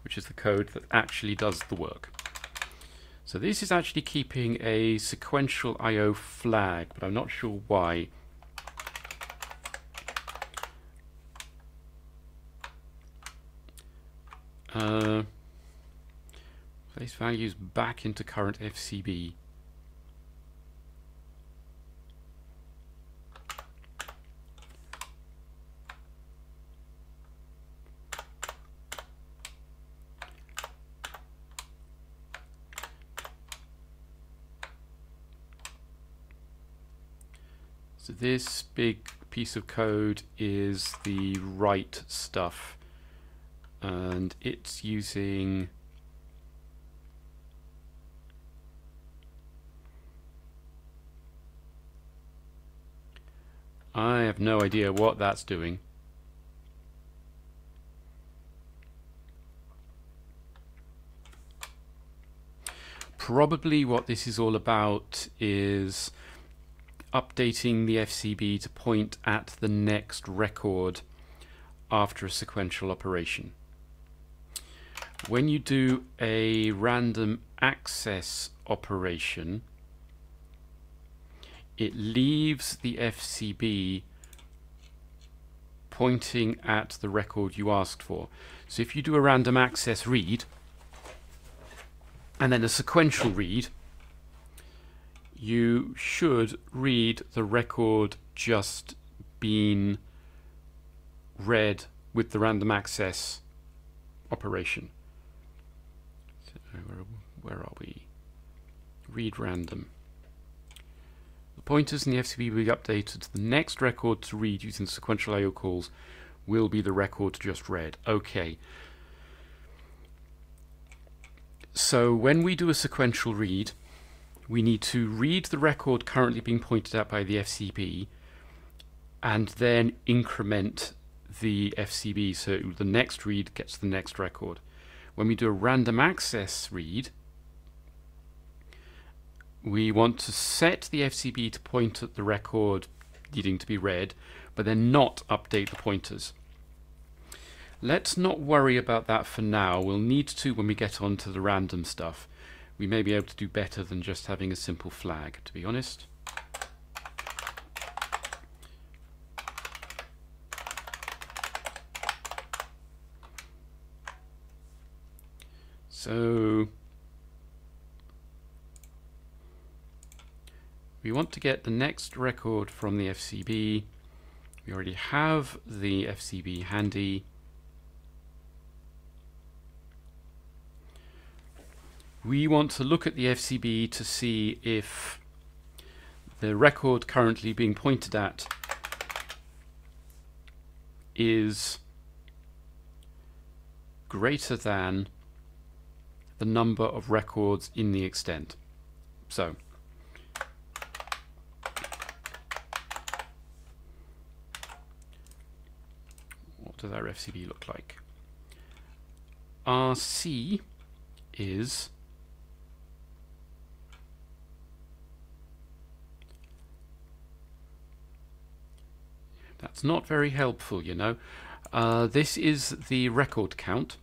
which is the code that actually does the work. So this is actually keeping a sequential I O flag, but I'm not sure why. Uh, place values back into current F C B. So this big piece of code is the write stuff, and it's using I have no idea what that's doing. Probably what this is all about is updating the F C B to point at the next record after a sequential operation. When you do a random access operation, it leaves the F C B pointing at the record you asked for. So if you do a random access read and then a sequential read, you should read the record just been read with the random access operation. So where, where are we? Read random. The pointers in the F C P will be updated to the next record to read using sequential I O calls will be the record just read. Okay. So when we do a sequential read, we need to read the record currently being pointed at by the F C B and then increment the F C B so the next read gets the next record. When we do a random access read, we want to set the F C B to point at the record needing to be read, but then not update the pointers. Let's not worry about that for now. We'll need to when we get on to the random stuff. We may be able to do better than just having a simple flag, to be honest. So we want to get the next record from the F C B. We already have the F C B handy. We want to look at the F C B to see if the record currently being pointed at is greater than the number of records in the extent. So what does our F C B look like? R C is That's not very helpful, you know. Uh, this is the record count.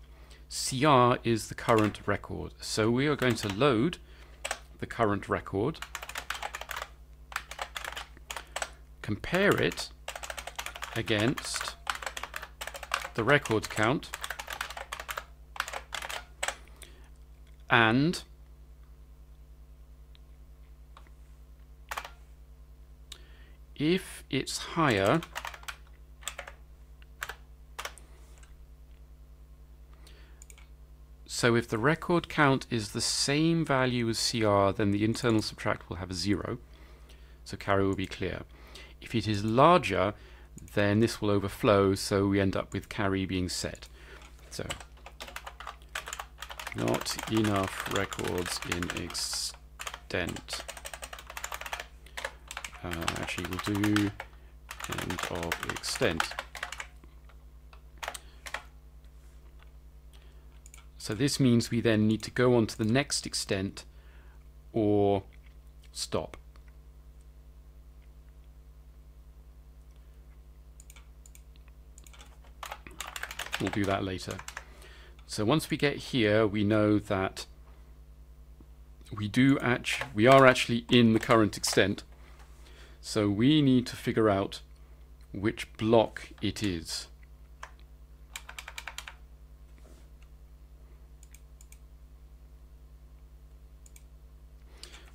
C R is the current record. So we are going to load the current record, compare it against the record count, and if it's higher, so if the record count is the same value as C R, then the internal subtract will have a zero, so carry will be clear. If it is larger, then this will overflow, so we end up with carry being set. So not enough records in extent. Uh, actually, we'll do end of extent. So this means we then need to go on to the next extent or stop. We'll do that later. So once we get here, we know that we do act we are actually in the current extent. So we need to figure out which block it is.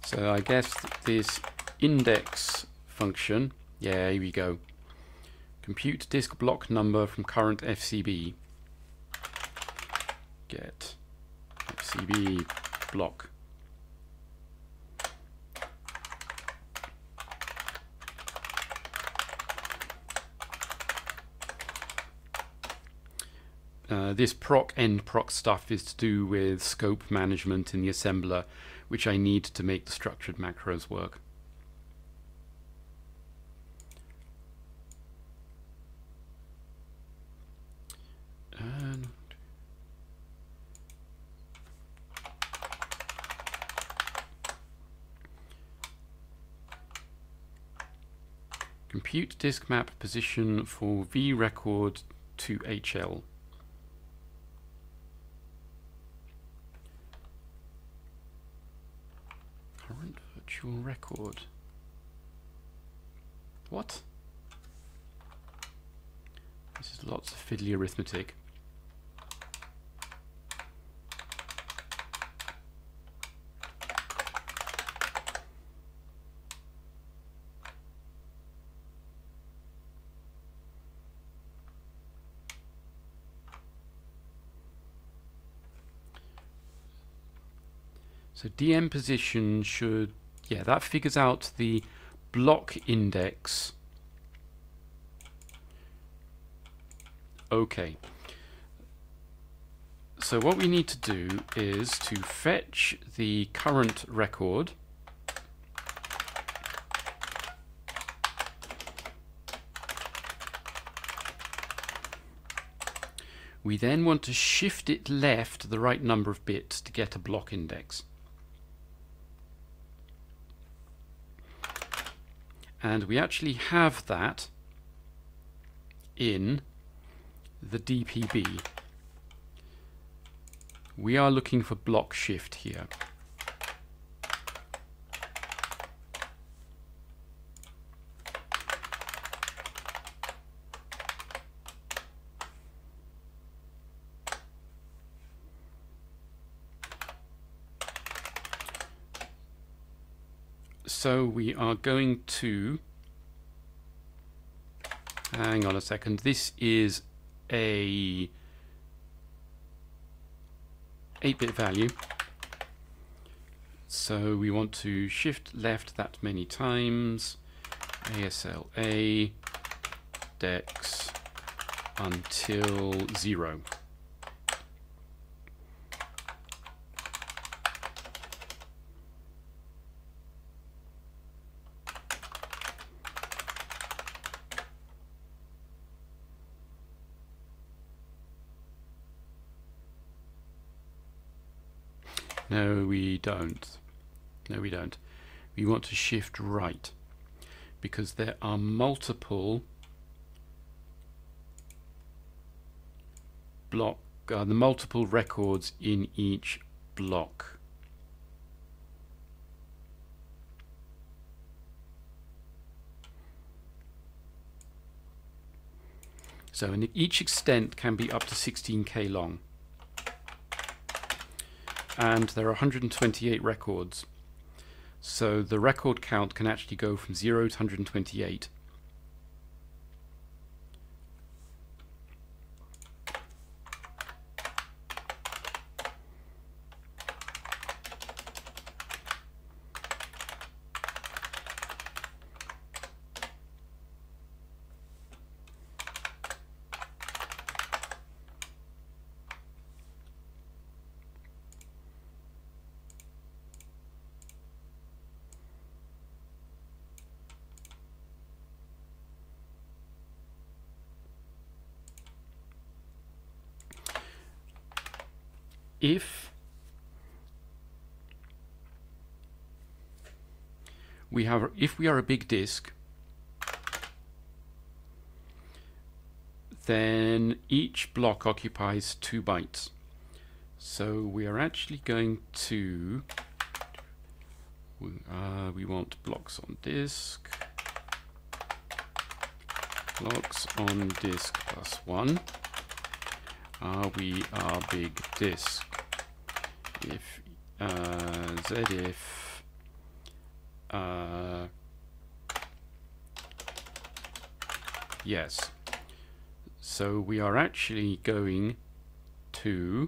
So I guess this index function, yeah, here we go. Compute disk block number from current F C B. Get F C B block. Uh, this proc end proc stuff is to do with scope management in the assembler, which I need to make the structured macros work. And compute disk map position for V record to H L. Record. What? This is lots of fiddly arithmetic. So D M position should, yeah, that figures out the block index. Okay. So what we need to do is to fetch the current record . We then want to shift it left the right number of bits to get a block index. And we actually have that in the D P B. We are looking for block shift here. So we are going to, hang on a second, this is a eight bit value. So we want to shift left that many times, A S L A, dex, until zero. No, we don't. No, we don't. We want to shift right because there are multiple block, uh, the multiple records in each block. So, and each extent can be up to sixteen K long. And there are one hundred twenty-eight records, so the record count can actually go from zero to one hundred twenty-eight. If we have, if we are a big disk, then each block occupies two bytes. So we are actually going to, uh, we want blocks on disk, blocks on disk plus one. Are we our big disk? If uh, zedif uh, yes, so we are actually going to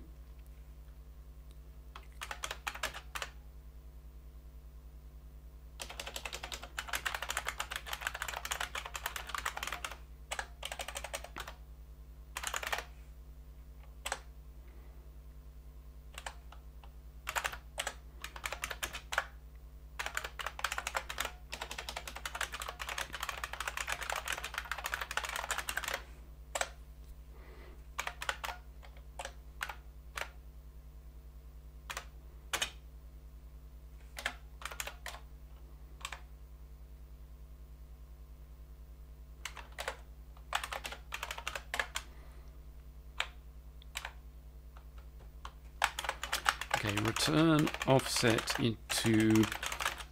return offset into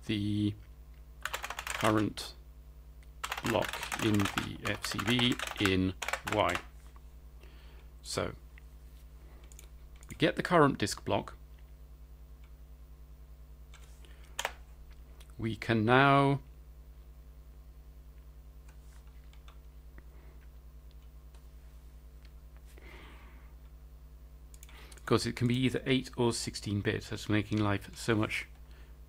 the current block in the F C B in Y. So we get the current disk block. We can now Of course, it can be either eight or sixteen bits. That's making life so much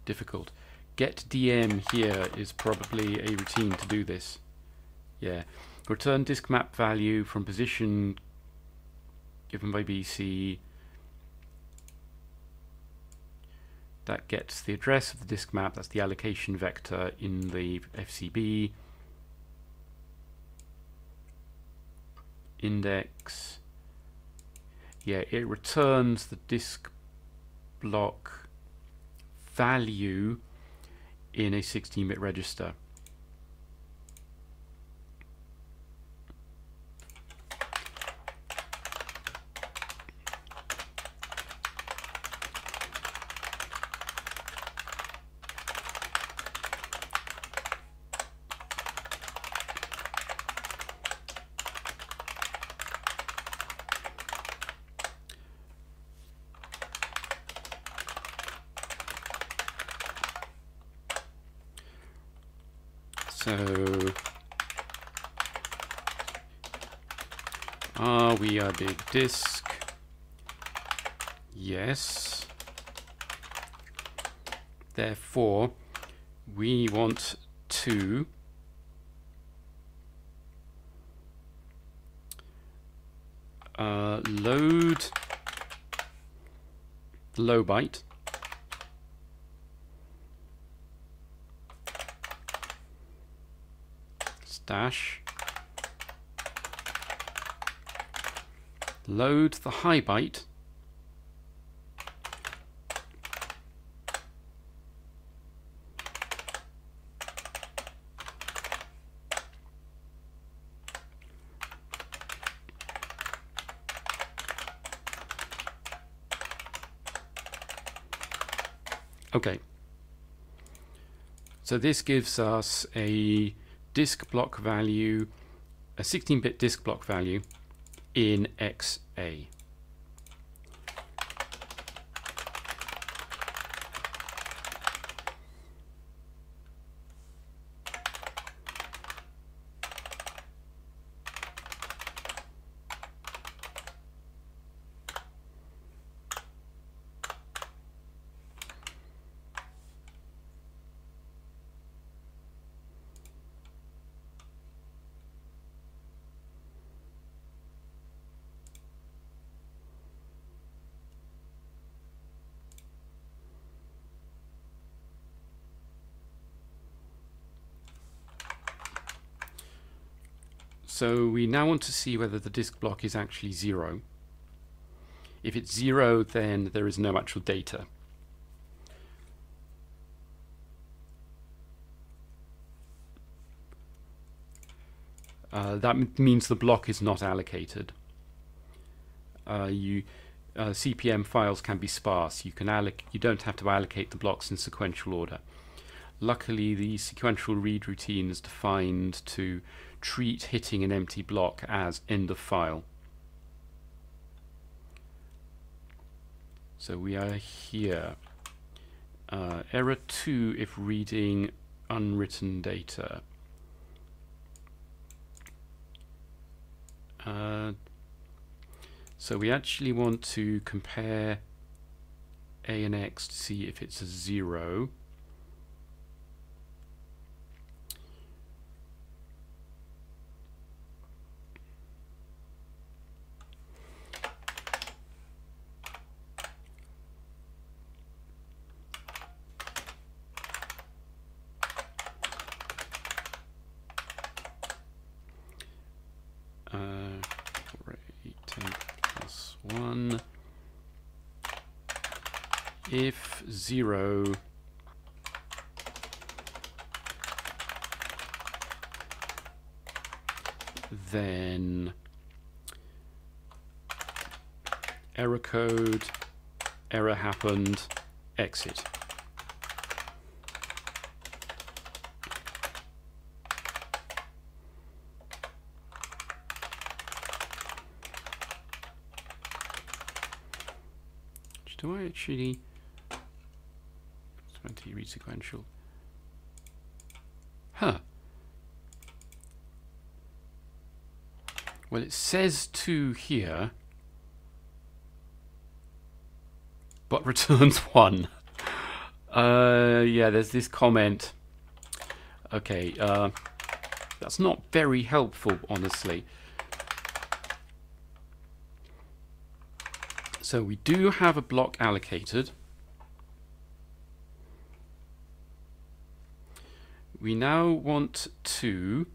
difficult. Get D M here is probably a routine to do this. Yeah. Return disk map value from position given by B C. That gets the address of the disk map. That's the allocation vector in the F C B. Index. Yeah, it returns the disk block value in a sixteen bit register. So are we a big disk? Yes. Therefore, we want to uh, load the low byte. Dash load the high byte . Okay, so this gives us a disk block value, a sixteen bit disk block value in X A. So we now want to see whether the disk block is actually zero. If it's zero, then there is no actual data. Uh, that means the block is not allocated. Uh, you, uh, C P M files can be sparse. You can alloc- you don't have to allocate the blocks in sequential order. Luckily, the sequential read routine is defined to treat hitting an empty block as end of file. So we are here. Uh, error two if reading unwritten data. Uh, so we actually want to compare A and X to see if it's a zero. If zero, then error code, error happened, exit. Do I actually? twenty read sequential. Huh. Well, it says two here. but returns one. Uh, yeah, there's this comment. Okay, uh, that's not very helpful, honestly. So we do have a block allocated. We now want to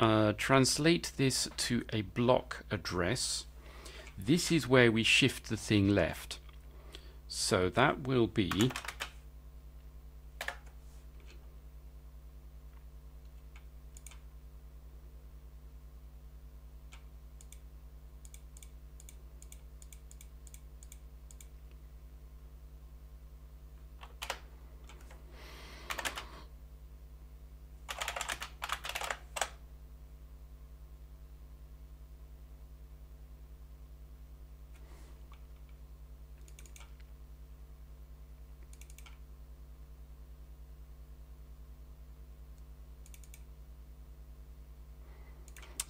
uh, translate this to a block address. This is where we shift the thing left. So that will be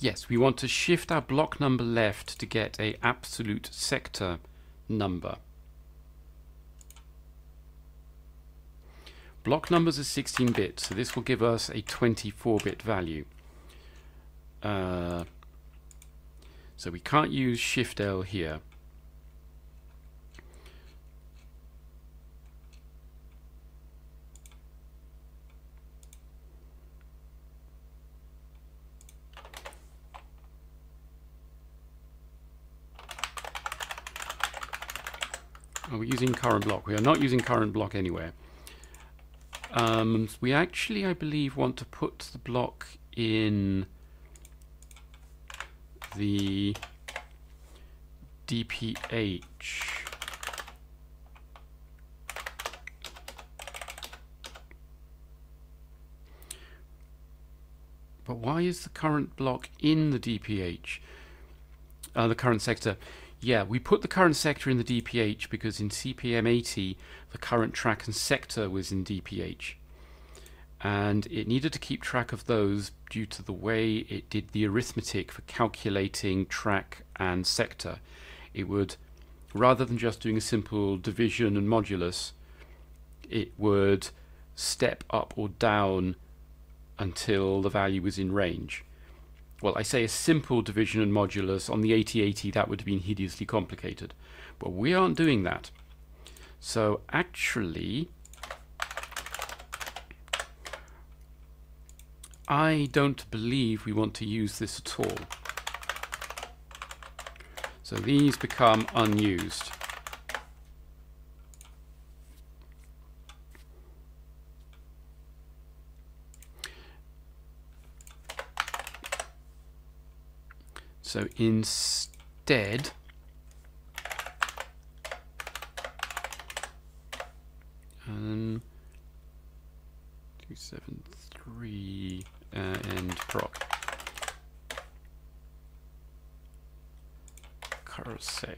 yes, we want to shift our block number left to get a absolute sector number. Block numbers are sixteen bit, so this will give us a twenty-four bit value. Uh, so we can't use Shift L here. We're using current block. We are not using current block anywhere. Um, we actually, I believe, want to put the block in the D P H. But why is the current block in the D P H? Uh, the current sector. Yeah, we put the current sector in the D P H because in C P M eighty the current track and sector was in D P H, and it needed to keep track of those due to the way it did the arithmetic for calculating track and sector. It would, rather than just doing a simple division and modulus, it would step up or down until the value was in range. Well, I say a simple division and modulus. On the eighty eighty, that would have been hideously complicated. But we aren't doing that. So actually, I don't believe we want to use this at all. So these become unused. So instead, um, two seven three uh, and proc carsec.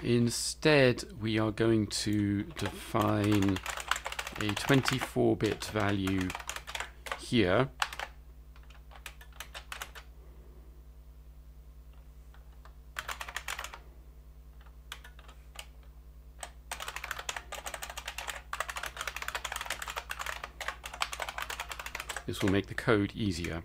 Instead, we are going to define a twenty-four bit value here. This will make the code easier.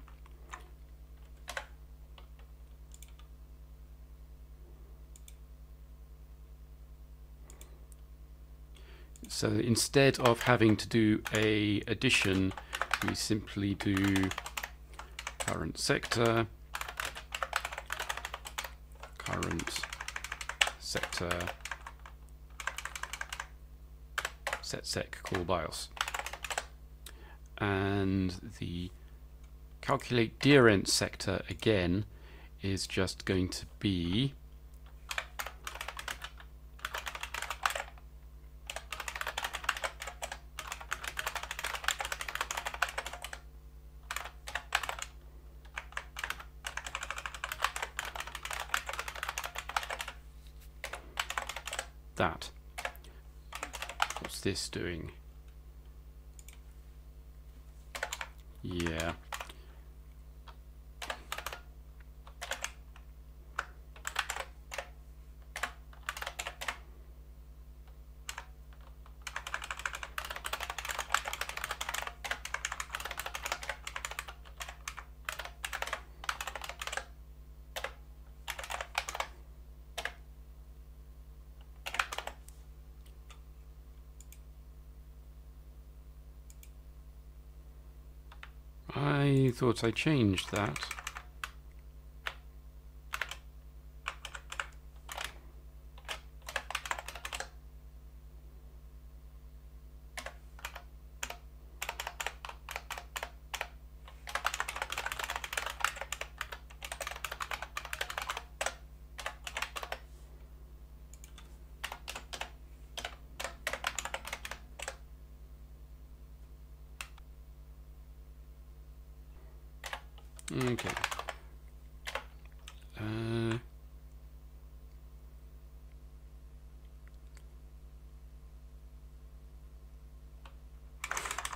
So instead of having to do a addition, we simply do current sector, current sector, setsec call BIOS, and the calculate dearent sector again is just going to be that. What's this doing? Yeah. I thought I changed that. Okay. Uh,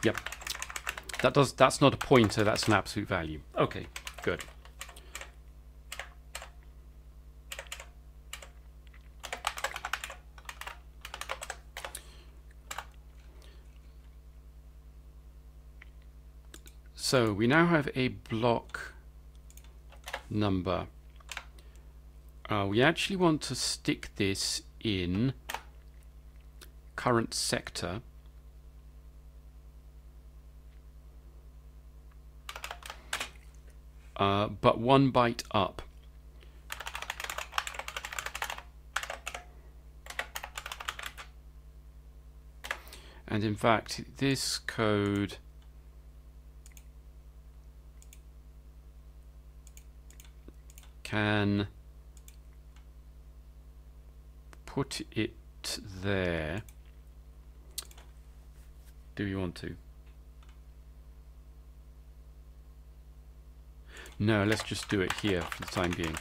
yep. That does. That's not a pointer. That's an absolute value. Okay. Good. So we now have a block number. Uh, we actually want to stick this in current sector. Uh, but one byte up. And in fact, this code can put it there. Do we want to? No, let's just do it here for the time being.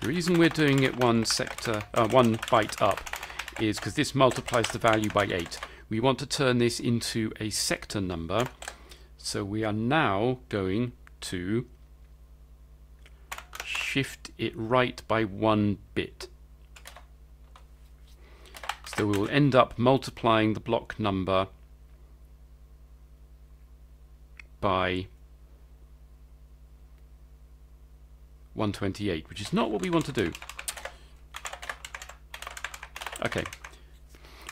The reason we're doing it one sector, uh, one byte up, is because this multiplies the value by eight. We want to turn this into a sector number. So we are now going to shift it right by one bit. So we will end up multiplying the block number by one twenty-eight, which is not what we want to do. Okay.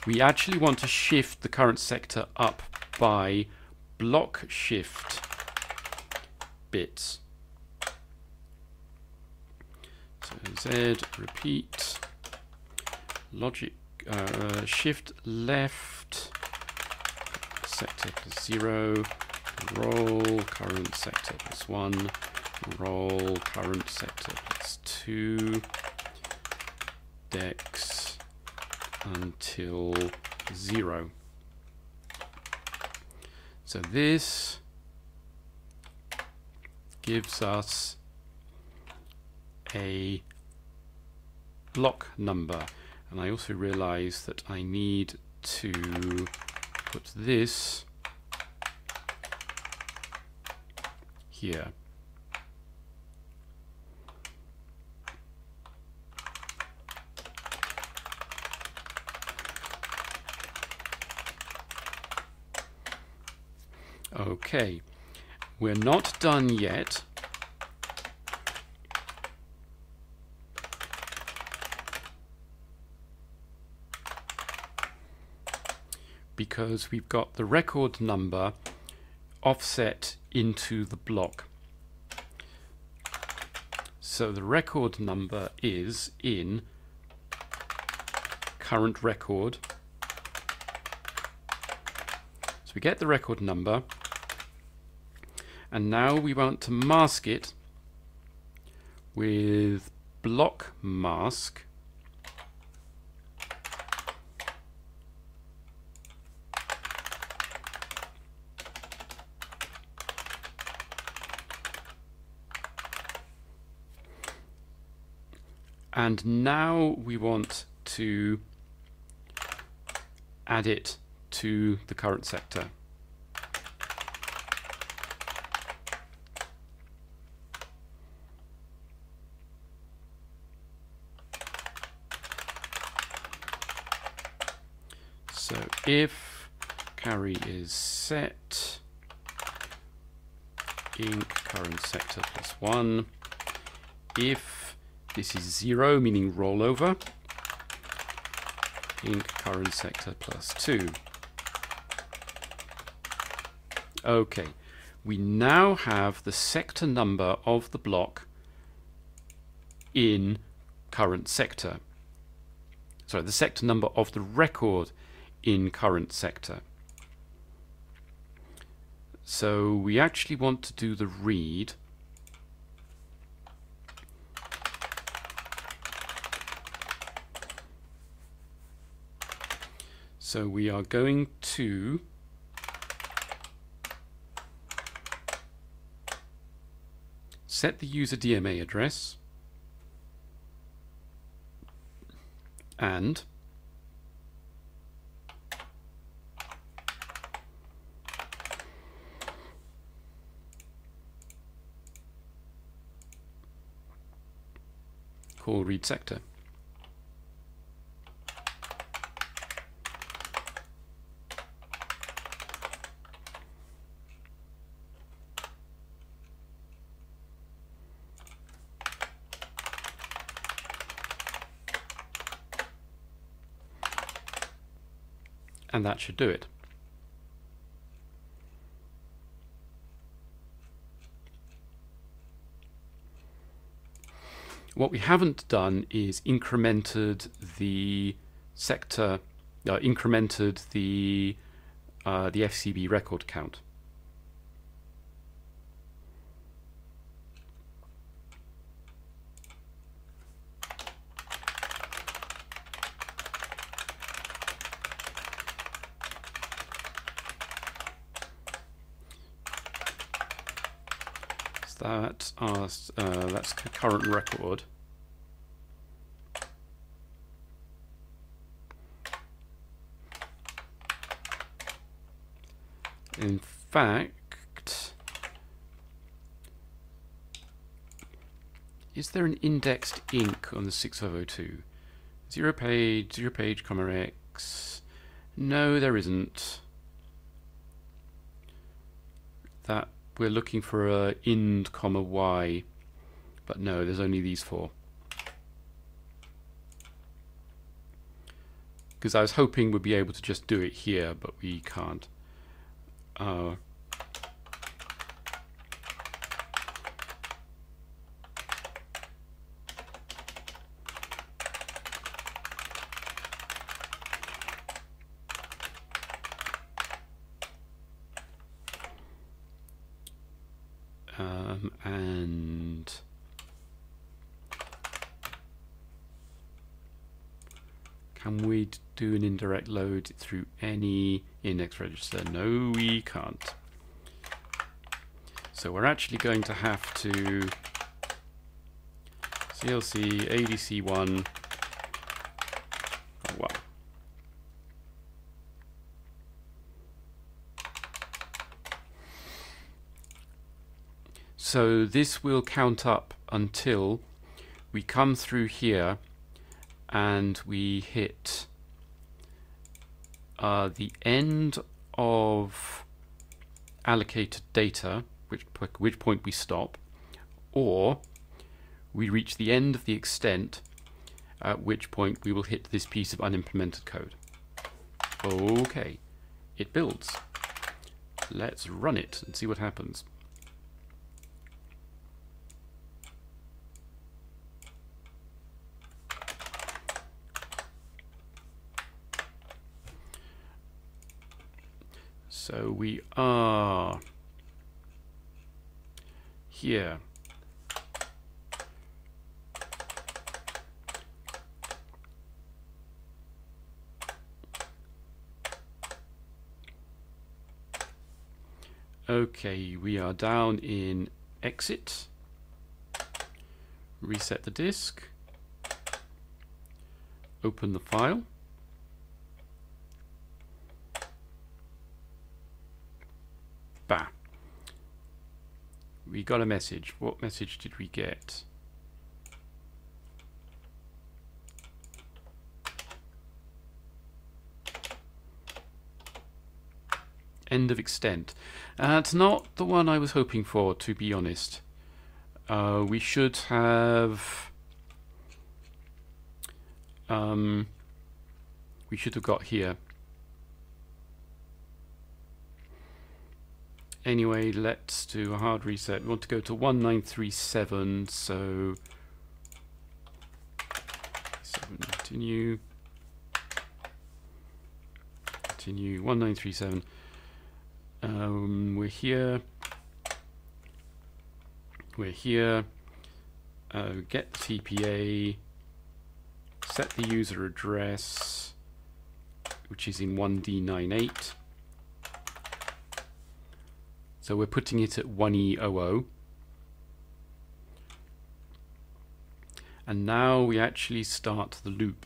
We actually want to shift the current sector up by block shift bits. So Z repeat logic uh, shift left sector plus zero, roll current sector plus one, roll current sector plus two, dex until zero. So this gives us a block number, and I also realize that I need to put this here. Okay, we're not done yet. Because we've got the record number offset into the block. So the record number is in current record. So we get the record number. And now we want to mask it with block mask and now we want to add it to the current sector. So if carry is set, inc current sector plus one. If this is zero, meaning rollover, inc current sector plus two. Okay, we now have the sector number of the block in current sector. Sorry, the sector number of the record in current sector. So we actually want to do the read. So we are going to set the user D M A address and call read sector. And that should do it. What we haven't done is incremented the sector, uh, incremented the uh, the F C B record count. That's our uh, that's the current record. In fact, is there an indexed inc on the six five oh two? Zero page, zero page, comma x. No, there isn't. That. We're looking for a ind comma y, but no, there's only these four. Because I was hoping we'd be able to just do it here, but we can't. Uh, Um, and can we do an indirect load through any index register? No, we can't. So we're actually going to have to C L C A D C one. Oh, wow. So this will count up until we come through here and we hit uh, the end of allocated data, which which point we stop, or we reach the end of the extent, at which point we will hit this piece of unimplemented code. Okay, it builds. Let's run it and see what happens. So we are here. Okay, we are down in exit. Reset the disk. Open the file. Bah. We got a message. What message did we get? End of extent. Uh, it's not the one I was hoping for, to be honest. Uh, we should have... Um, we should have got here. Anyway, let's do a hard reset. We want to go to one nine three seven, so... seven, continue. Continue, one nine three seven. Um, we're here. We're here. Uh, get T P A. Set the user address, which is in one D ninety-eight. So we're putting it at one E zero zero. And now we actually start the loop.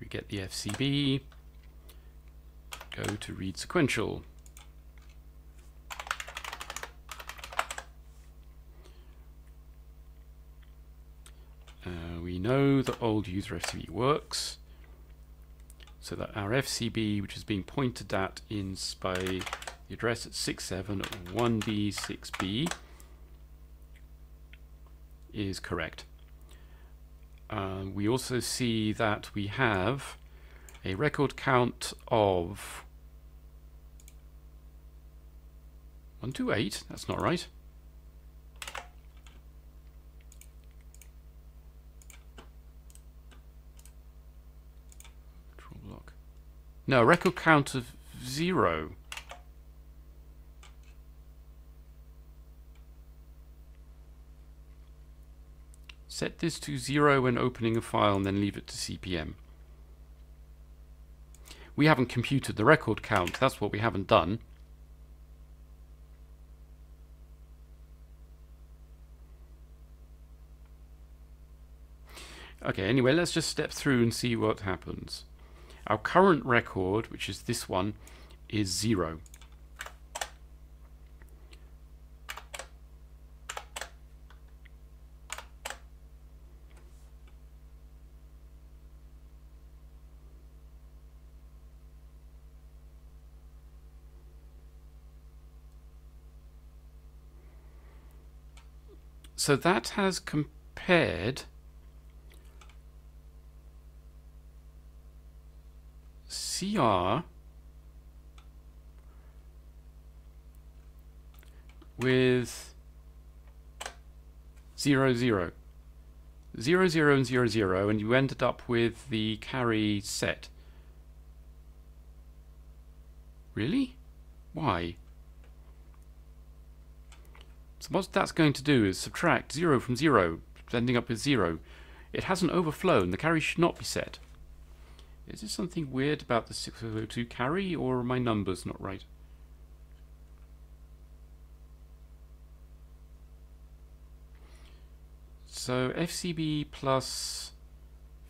We get the F C B. Go to read sequential. Uh, we know that old user F C B works, so that our F C B, which is being pointed at in by the address at sixty-seven one D six B, is correct. Uh, we also see that we have a record count of one two eight. That's not right. Control block. No, a record count of zero. Set this to zero when opening a file and then leave it to C P M. We haven't computed the record count, that's what we haven't done. Okay, anyway, let's just step through and see what happens. Our current record, which is this one, is zero. So that has compared C R with zero, zero. zero, zero, and zero, zero, and you ended up with the carry set. Really? Why? So what that's going to do is subtract zero from zero, ending up with zero. It hasn't overflown. The carry should not be set. Is there something weird about the six oh two carry, or are my numbers not right? So F C B plus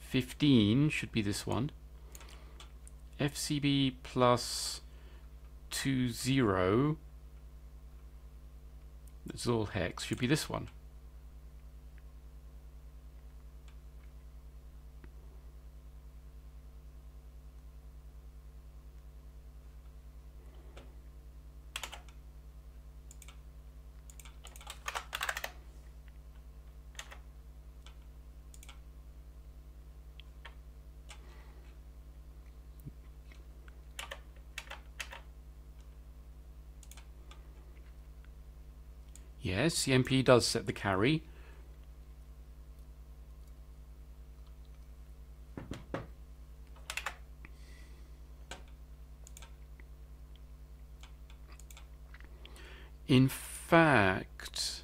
fifteen should be this one. F C B plus twenty. It's all hex, should be this one. Yes, C M P does set the carry. In fact,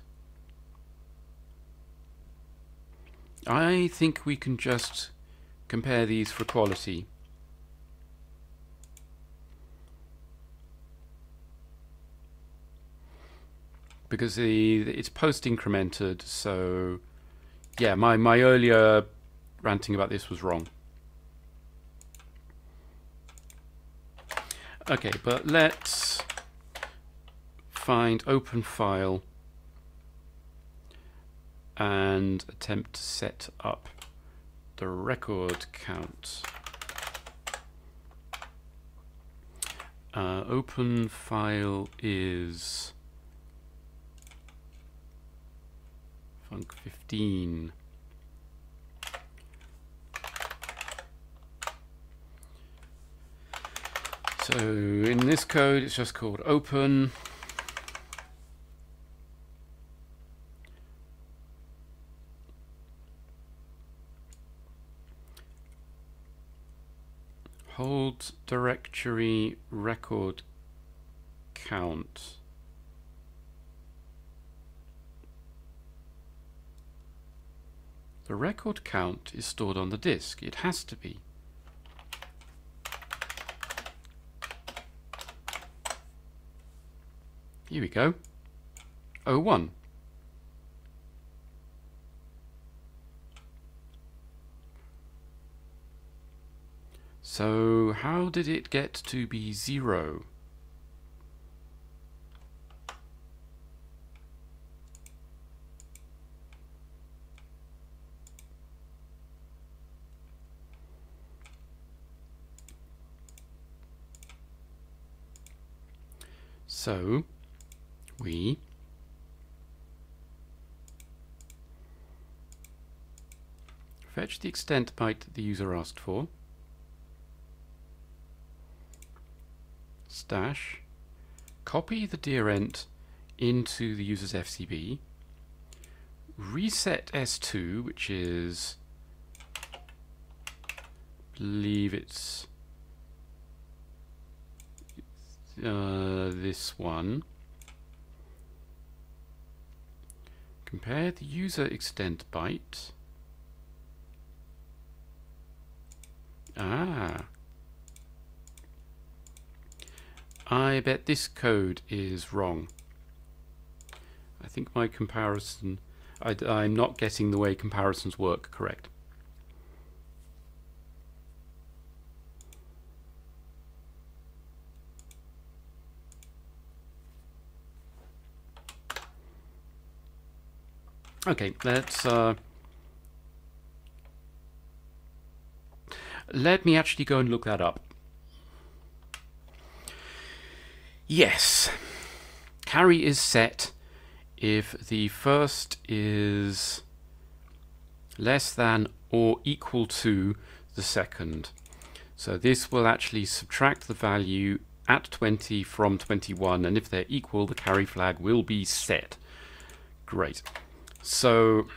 I think we can just compare these for quality. Because the, it's post-incremented, so yeah, my, my earlier ranting about this was wrong. Okay, but let's find open file and attempt to set up the record count. Uh, open file is func fifteen. So in this code, it's just called open. Hold directory record count. The record count is stored on the disk. It has to be. Here we go. oh one. So how did it get to be zero? So we fetch the extent byte that the user asked for, stash, copy the dirent into the user's F C B, reset S two, which is, I believe it's uh, this one. Compare the user extent byte. Ah. I bet this code is wrong. I think my comparison, I, I'm not getting the way comparisons work correct. Okay, let's uh, let me actually go and look that up. Yes, carry is set if the first is less than or equal to the second. So this will actually subtract the value at twenty from twenty-one, and if they're equal, the carry flag will be set. Great. So,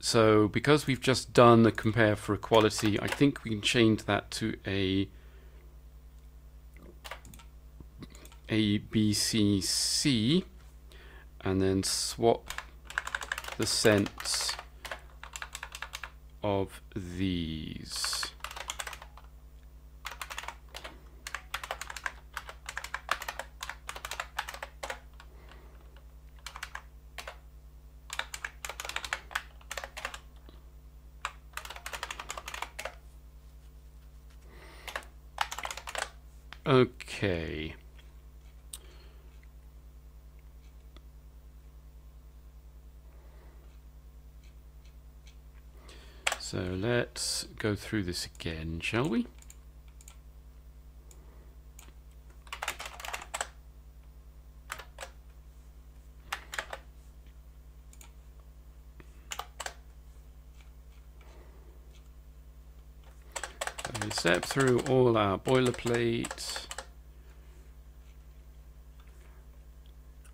so because we've just done the compare for equality, I think we can change that to a A, B, C, C, and then swap the sense of these. Okay. So let's go through this again, shall we? Step through all our boilerplate,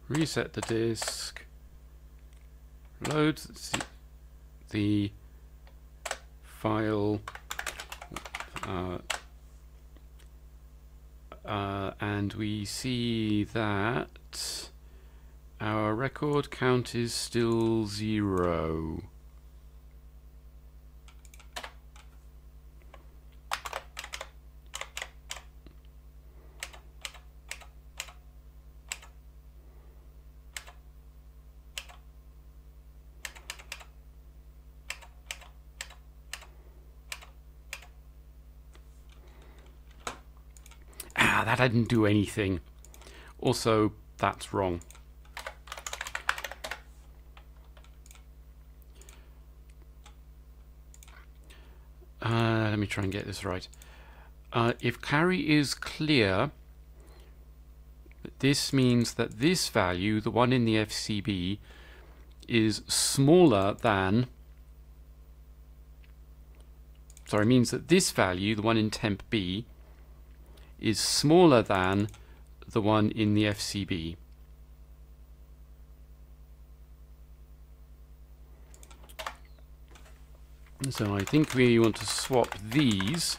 reset the disk, load the file, uh, uh, and we see that our record count is still zero. that didn't do anything. Also, that's wrong. Uh, let me try and get this right. Uh, if carry is clear, this means that this value, the one in the F C B, is smaller than, sorry, means that this value, the one in temp B, is smaller than the one in the F C B. So I think we want to swap these.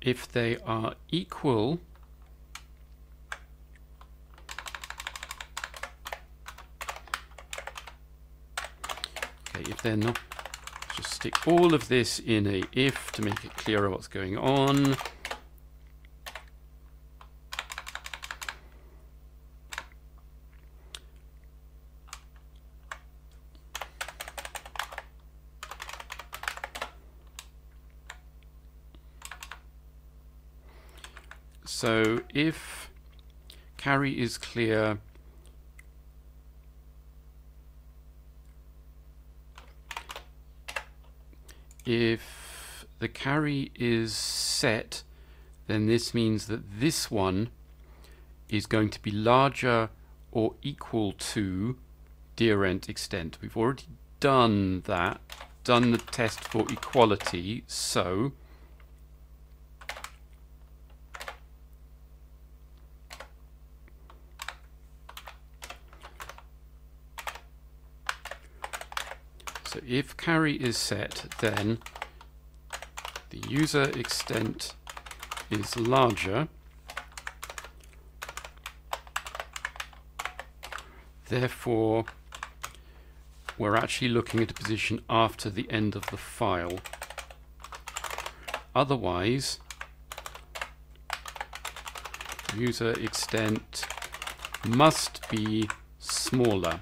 If they are equal, okay, if they're not, just stick all of this in a if to make it clearer what's going on. So if carry is clear, if the carry is set, then this means that this one is going to be larger or equal to Deerent extent. We've already done that, done the test for equality, so So if carry is set, then the user extent is larger. Therefore, we're actually looking at a position after the end of the file. Otherwise, user extent must be smaller.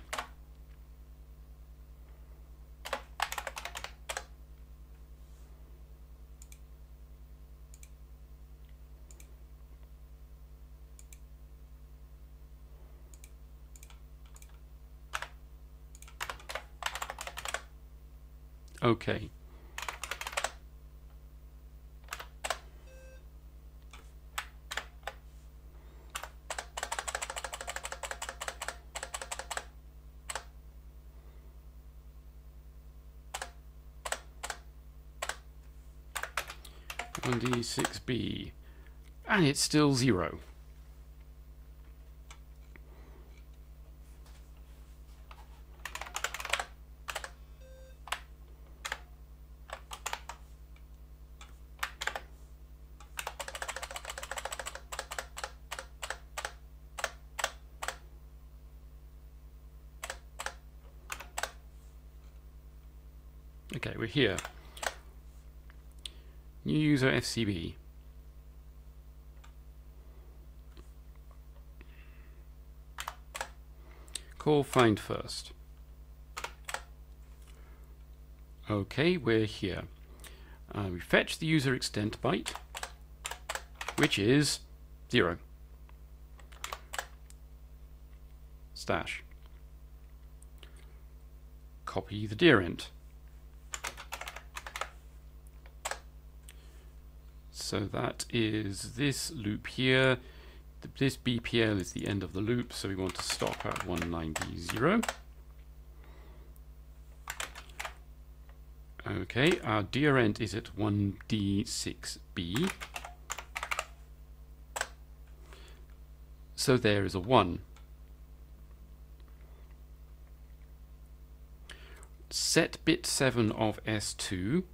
Okay. one D six B, and it's still zero. Okay, we're here. New user F C B. Call find first. Okay, we're here. Uh, we fetch the user extent byte, which is zero. Stash. Copy the deerent. So that is this loop here. This B P L is the end of the loop, so we want to stop at one nine B zero. Okay, our deerent is at one D six B. So there is a one. Set bit seven of S two.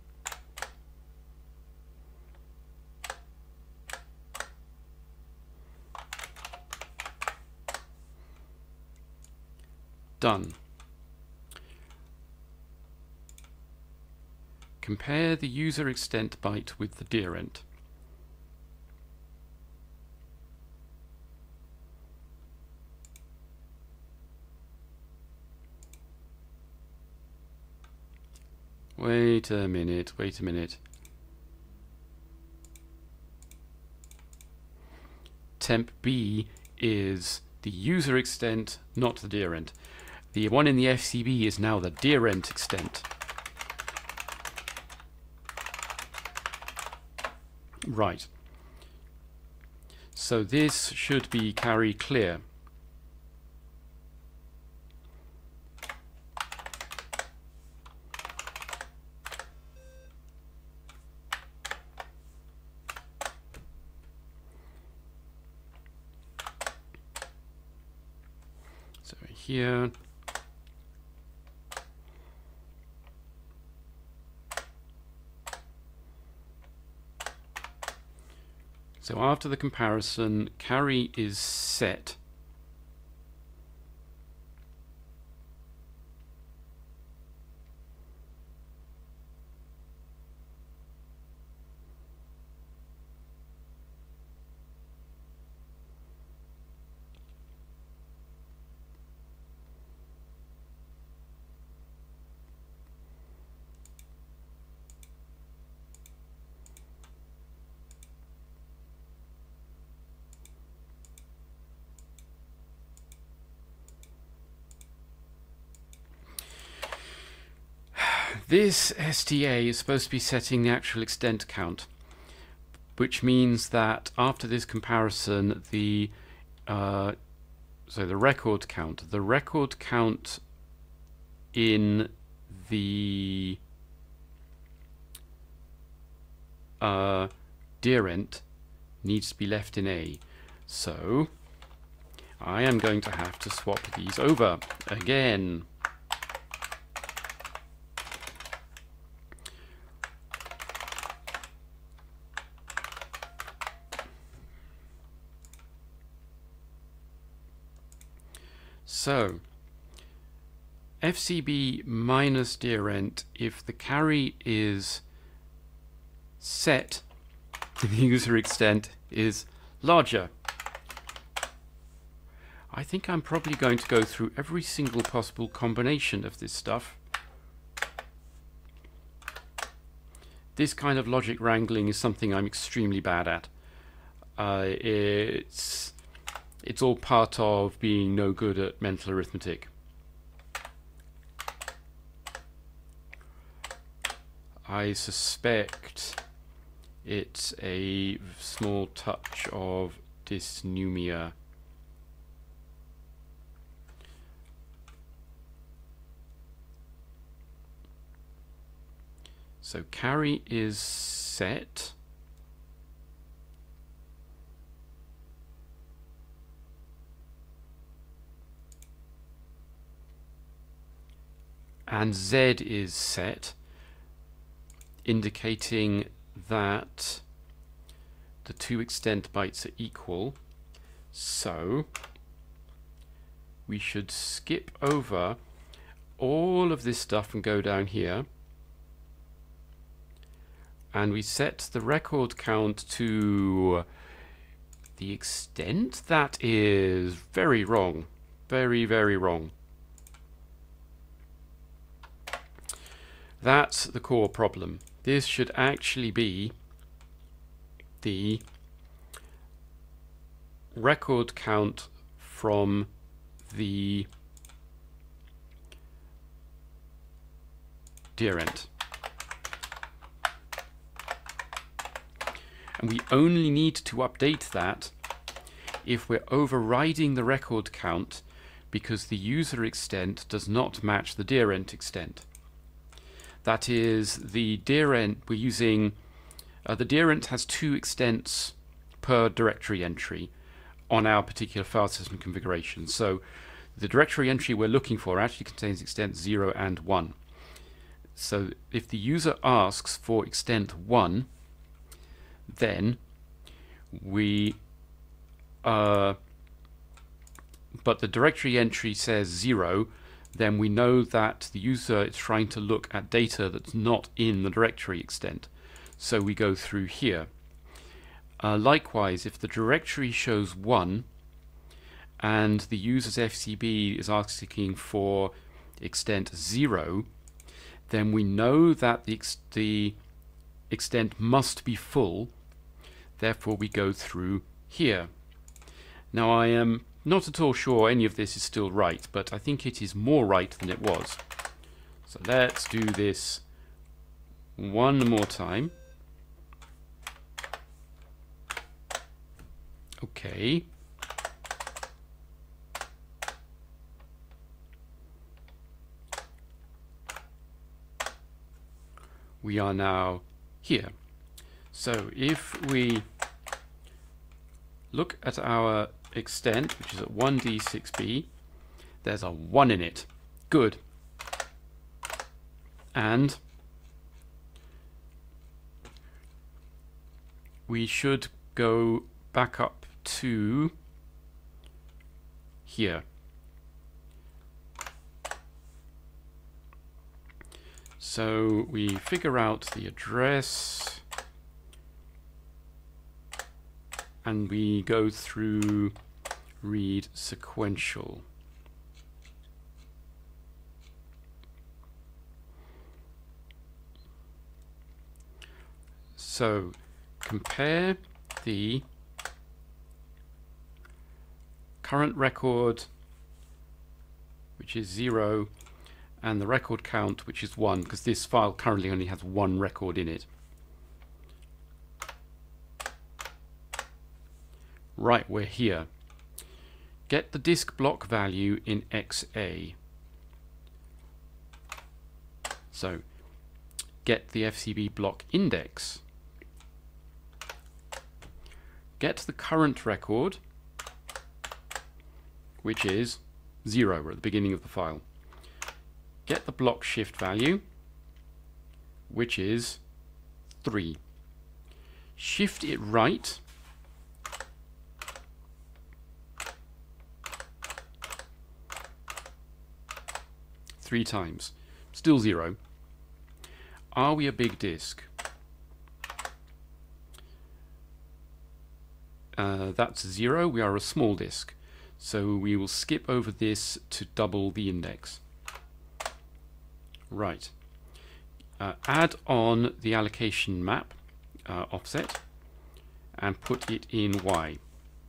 Done. Compare the user extent byte with the deerent. Wait a minute, wait a minute. Temp B is the user extent, not the dearent. The one in the F C B is now the dearent extent. Right. So this should be carry clear. So here. So after the comparison, carry is set. This S T A is supposed to be setting the actual extent count, which means that after this comparison, the uh, so the record count, the record count in the uh, dearent needs to be left in A. So I am going to have to swap these over again. So, F C B minus dearent, if the carry is set, the user extent is larger. I think I'm probably going to go through every single possible combination of this stuff. This kind of logic wrangling is something I'm extremely bad at. Uh, it's... It's all part of being no good at mental arithmetic. I suspect it's a small touch of dysnumeria. So carry is set. And Z is set, indicating that the two extent bytes are equal. So we should skip over all of this stuff and go down here. And we set the record count to the extent that is very wrong, very, very wrong. That's the core problem. This should actually be the record count from the dearent. And we only need to update that if we're overriding the record count because the user extent does not match the dearent extent. That is, the dearent we're using, uh, the dearent has two extents per directory entry on our particular file system configuration. So the directory entry we're looking for actually contains extent zero and one. So if the user asks for extent one, then we, uh, but the directory entry says zero, then we know that the user is trying to look at data that's not in the directory extent. So we go through here. Uh, likewise, if the directory shows one and the user's F C B is asking for extent zero, then we know that the, ex the extent must be full, therefore we go through here. Now I am not at all sure any of this is still right, but I think it is more right than it was. So let's do this one more time. Okay. We are now here. So if we look at our extent, which is at one d six b, there's a one in it. Good. And we should go back up to here. So we figure out the address and we go through read sequential. So compare the current record, which is zero, and the record count, which is one, because this file currently only has one record in it. Right, we're here. Get the disk block value in X A. So get the F C B block index. Get the current record, which is zero. We're at the beginning of the file. Get the block shift value, which is three. Shift it right, three times. Still zero. Are we a big disk? Uh, that's zero. We are a small disk. So we will skip over this to double the index. Right. Uh, add on the allocation map uh, offset and put it in Y.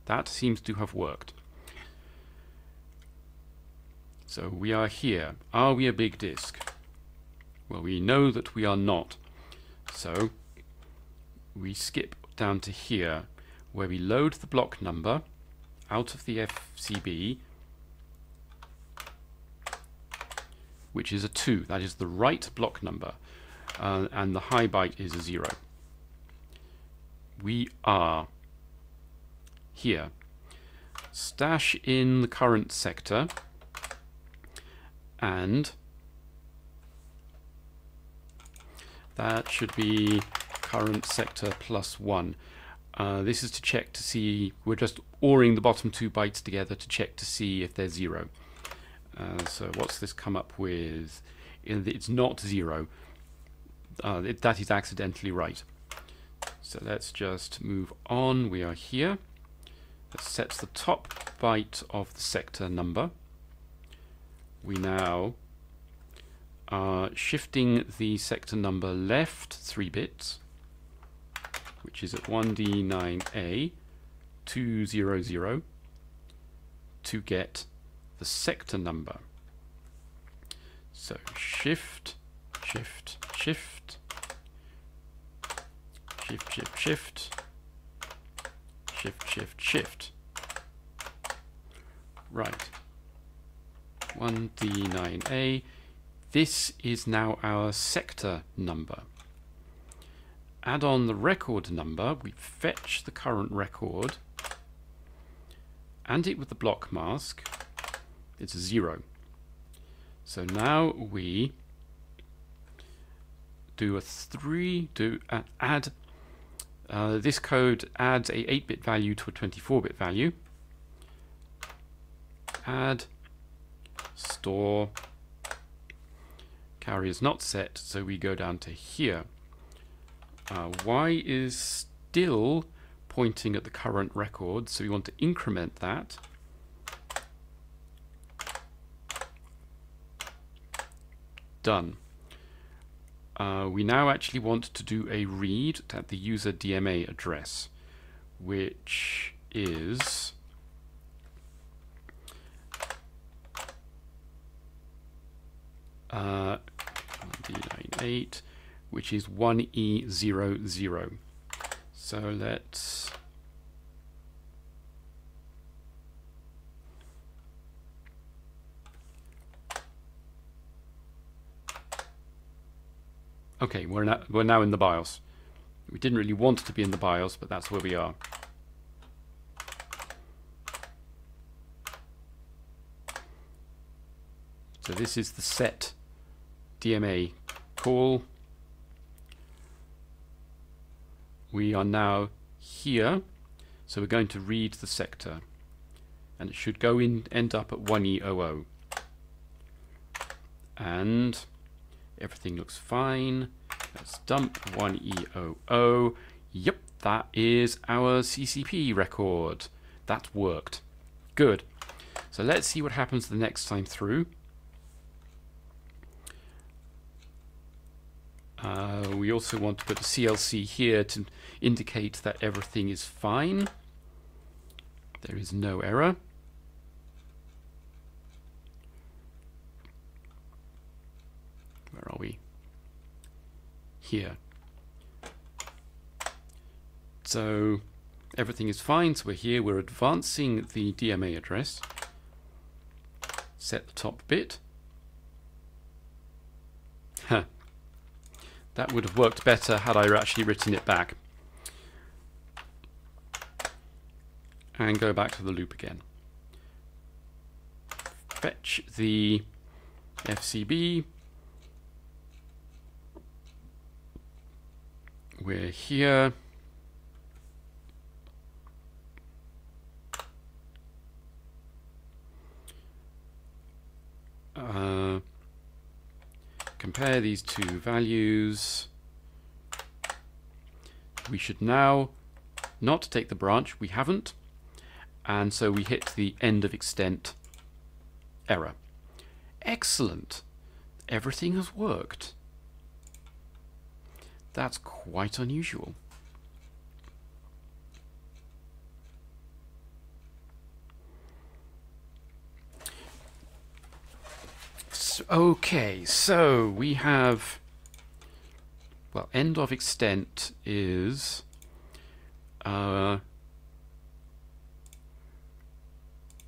That seems to have worked. So we are here. Are we a big disk? Well, we know that we are not. So we skip down to here where we load the block number out of the F C B, which is a two. That is the right block number, uh, and the high byte is a zero. We are here. Stash in the current sector and that should be current sector plus one. Uh, this is to check to see, we're just ORing the bottom two bytes together to check to see if they're zero. Uh, so what's this come up with? It's not zero. Uh, it, that is accidentally right. So let's just move on. We are here. That sets the top byte of the sector number. We now are shifting the sector number left three bits, which is at one d nine a two hundred to get the sector number. So shift, shift, shift, shift, shift, shift, shift, shift, shift. Right. one d nine a. This is now our sector number. Add on the record number. We fetch the current record and it with the block mask. It's a zero. So now we do a three, do uh, add, uh, this code adds a eight bit value to a twenty-four bit value. Add, store, carry is not set, so we go down to here. Uh, Y is still pointing at the current record, so we want to increment that. Done. Uh, we now actually want to do a read at the user D M A address, which is uh, D ninety-eight, which is one E zero zero. So let's Okay, we're now, we're now in the BIOS. We didn't really want to be in the BIOS, but that's where we are. So this is the set D M A call. We are now here, so we're going to read the sector, and it should go in, end up at one E zero zero. And everything looks fine. Let's dump one E zero zero. Yep, that is our C C P record. That worked. Good. So let's see what happens the next time through. Uh, we also want to put the C L C here to indicate that everything is fine. There is no error. Where are we? Here. So everything is fine, so we're here, we're advancing the D M A address. Set the top bit. Huh. That would have worked better had I actually written it back. And go back to the loop again. Fetch the F C B. We're here. Uh, compare these two values. We should now not take the branch. We haven't. And so we hit the end of extent error. Excellent. Everything has worked. That's quite unusual. So, okay, so we have, well, end of extent is uh,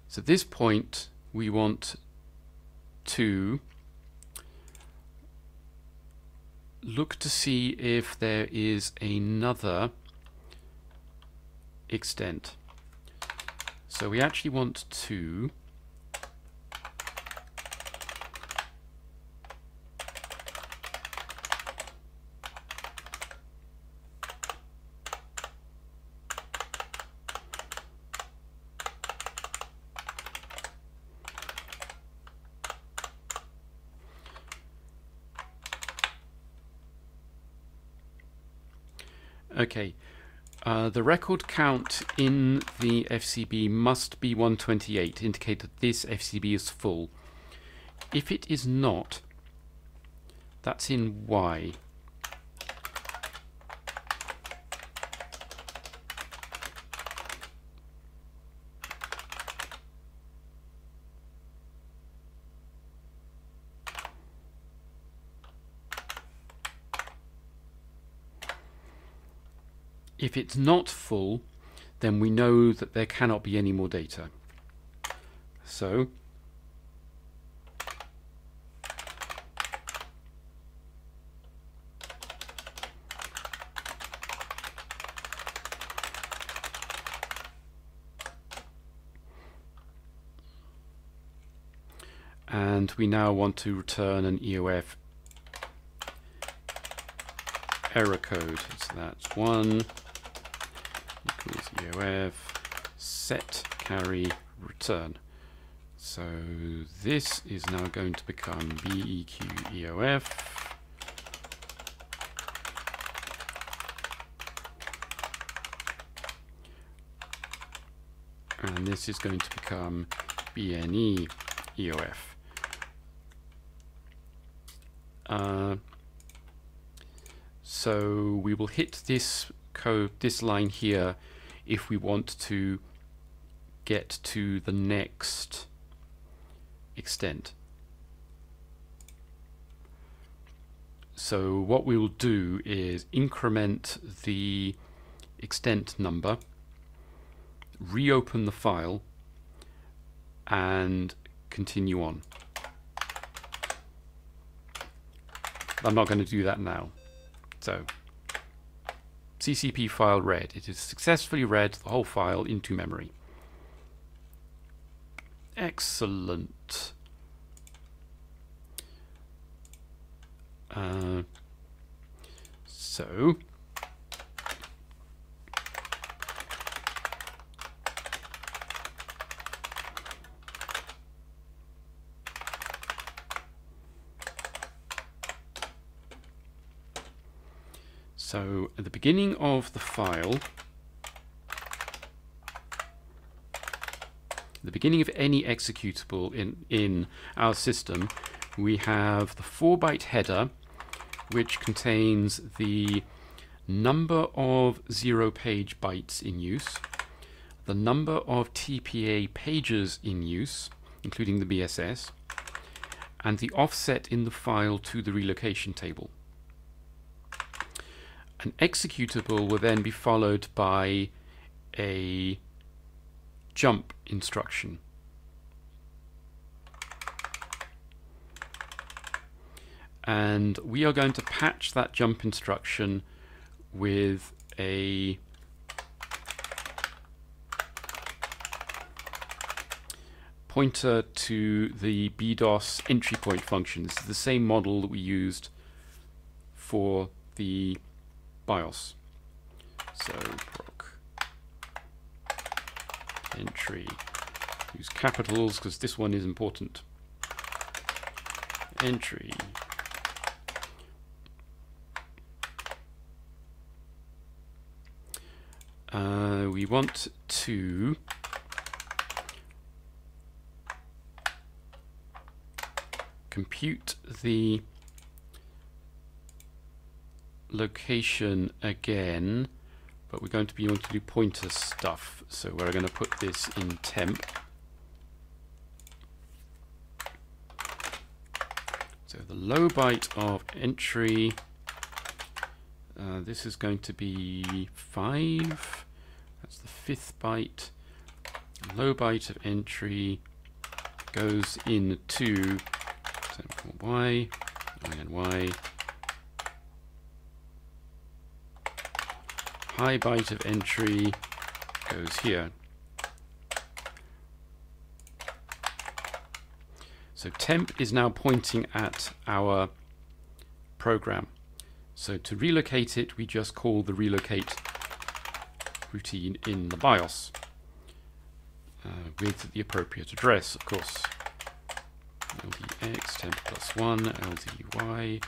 so at this point we want to look to see if there is another extent. So we actually want to Okay, uh, the record count in the F C B must be one twenty-eight, to indicate that this F C B is full. If it is not, that's in Y. If it's not full, then we know that there cannot be any more data. So and we now want to return an E O F error code. So that's one equals E O F set carry return. So this is now going to become B E Q E O F. And this is going to become B N E E O F. Uh, So we will hit this code, this line here, if we want to get to the next extent. So what we will do is increment the extent number, reopen the file, and continue on. I'm not going to do that now. So C C P file read. It has successfully read the whole file into memory. Excellent. Uh, so So at the beginning of the file, the beginning of any executable in, in our system, we have the four byte header, which contains the number of zero page bytes in use, the number of T P A pages in use, including the B S S, and the offset in the file to the relocation table. An executable will then be followed by a jump instruction. And we are going to patch that jump instruction with a pointer to the B DOS entry point function. This is the same model that we used for the BIOS. So proc entry, use capitals because this one is important. Entry. Uh, we want to compute the location again, but we're going to be able to do pointer stuff, so we're going to put this in temp. So the low byte of entry, uh, this is going to be five, that's the fifth byte. Low byte of entry goes into y, and y. High byte of entry goes here. So temp is now pointing at our program. So to relocate it, we just call the relocate routine in the BIOS uh, with the appropriate address, of course. L D X temp plus one, L D Y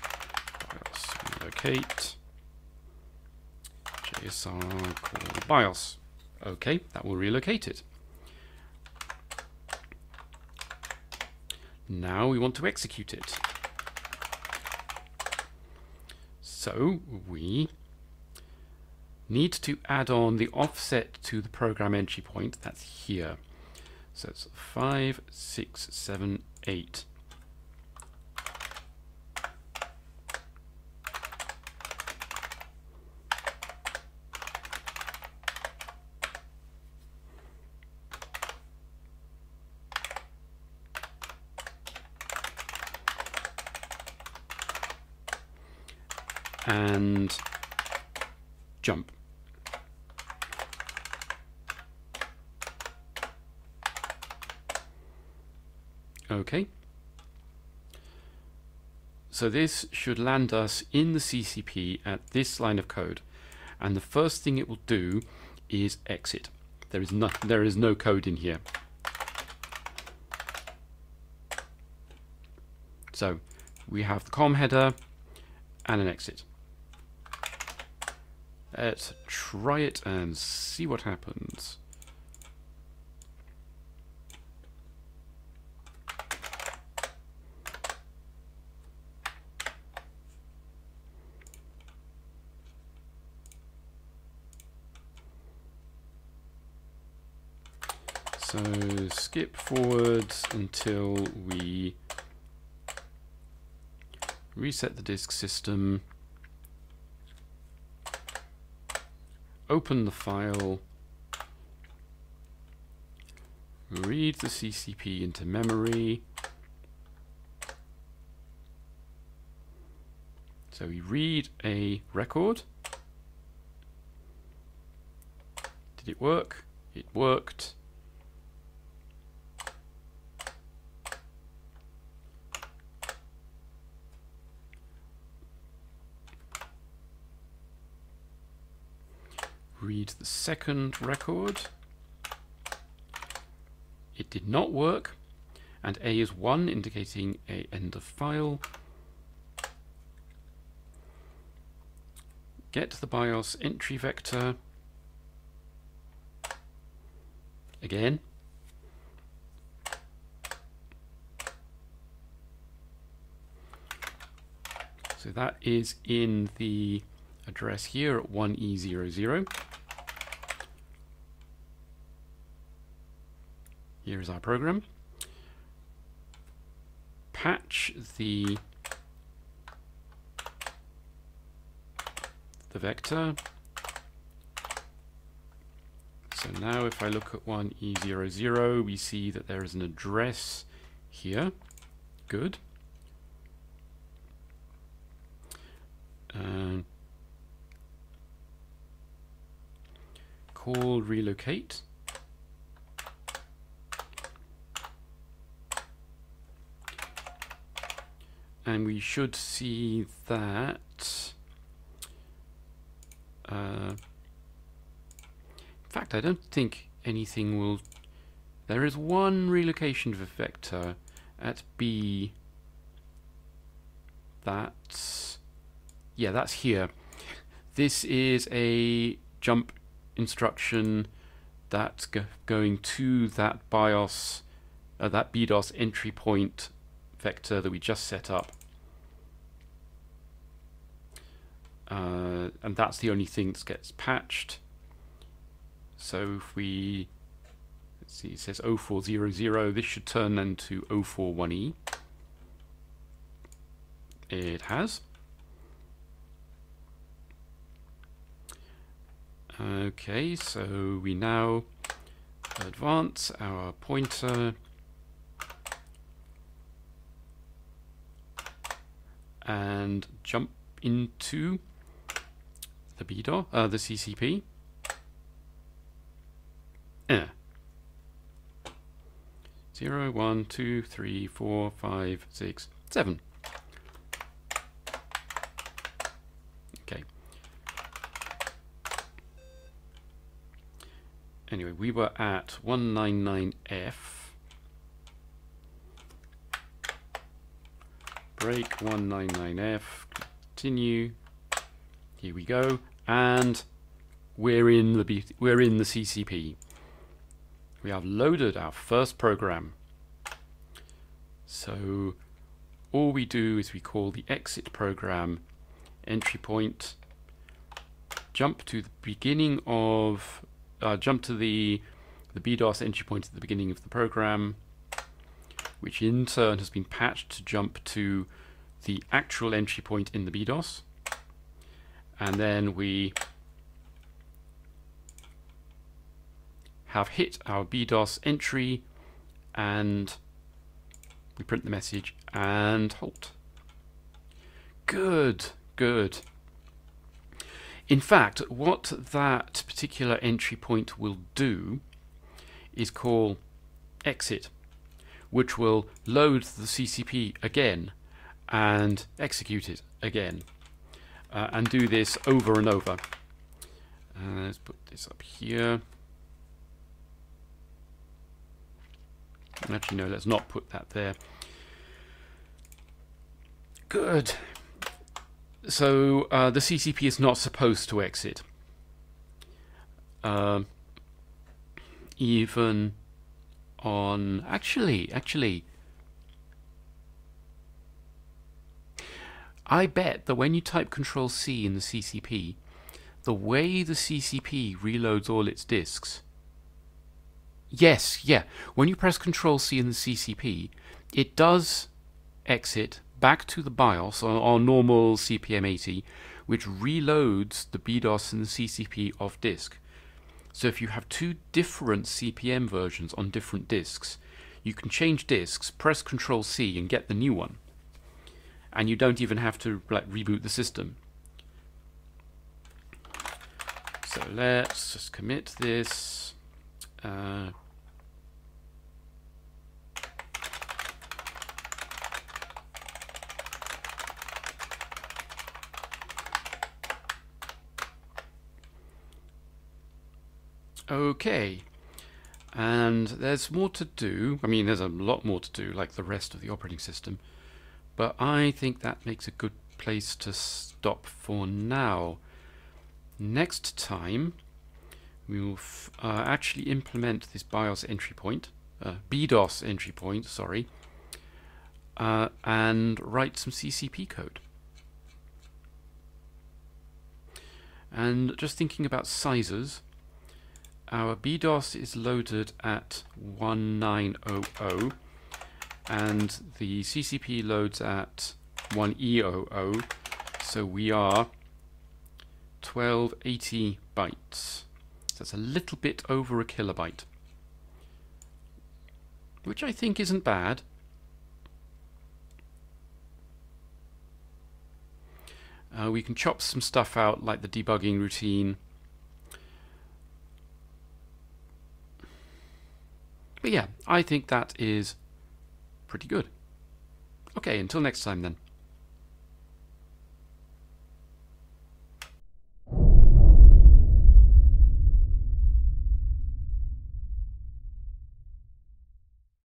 BIOS relocate. J S R call BIOS. Okay, that will relocate it. Now we want to execute it. So we need to add on the offset to the program entry point. That's here. So it's five, six, seven, eight. And jump. Okay. So this should land us in the C C P at this line of code, and the first thing it will do is exit. There is no, there is no code in here. So we have the com header and an exit. Let's try it and see what happens. So skip forwards until we reset the disk system, open the file, read the C C P into memory. So we read a record. Did it work? It worked. Read the second record. It did not work, and A is one, indicating a end of file. Get the BIOS entry vector again. So that is in the address here at one E zero zero. Here is our program. Patch the the vector. So now if I look at one E zero zero, we see that there is an address here. Good. Um, call relocate. And we should see that, uh, in fact, I don't think anything will, there is one relocation vector at B, that's, yeah, that's here. This is a jump instruction that's go going to that BIOS, uh, that B DOS entry point vector that we just set up, uh, and that's the only thing that gets patched. So if we, let's see, it says zero four zero zero, this should turn then to zero four one E. It has. Okay, so we now advance our pointer, and jump into the B DOS, uh, the C C P. Eh. Zero, one, two, three, four, five, six, seven. Okay. Anyway, we were at one ninety-nine F. Break one ninety-nine F, continue. Here we go, and we're in the B we're in the C C P. We have loaded our first program. So all we do is we call the exit program entry point. Jump to the beginning of uh, jump to the the B DOS entry point at the beginning of the program, which in turn has been patched to jump to the actual entry point in the B DOS. And then we have hit our B DOS entry, and we print the message and halt. Good, good. In fact, what that particular entry point will do is call exit, which will load the C C P again and execute it again, uh, and do this over and over. Uh, let's put this up here. Actually, no, let's not put that there. Good. So uh, the C C P is not supposed to exit. Um, even on actually actually I bet that when you type control C in the C C P, the way the C C P reloads all its disks, Yes, yeah. When you press control C in the C C P, it does exit back to the BIOS, our, our normal C P M eighty, which reloads the B DOS and the C C P off disk. So if you have two different C P M versions on different disks, you can change disks, press control C and get the new one. And you don't even have to like reboot the system. So let's just commit this. Uh, okay, and there's more to do. I mean, there's a lot more to do, like the rest of the operating system, but I think that makes a good place to stop for now. Next time we will f uh, actually implement this BIOS entry point, uh, B DOS entry point, sorry, uh, and write some C C P code. And just thinking about sizes, our B DOS is loaded at nineteen hundred, and the C C P loads at one E zero zero, so we are twelve eighty bytes. So that's a little bit over a kilobyte, which I think isn't bad. Uh, we can chop some stuff out, like the debugging routine. But yeah, I think that is pretty good. Okay, until next time then.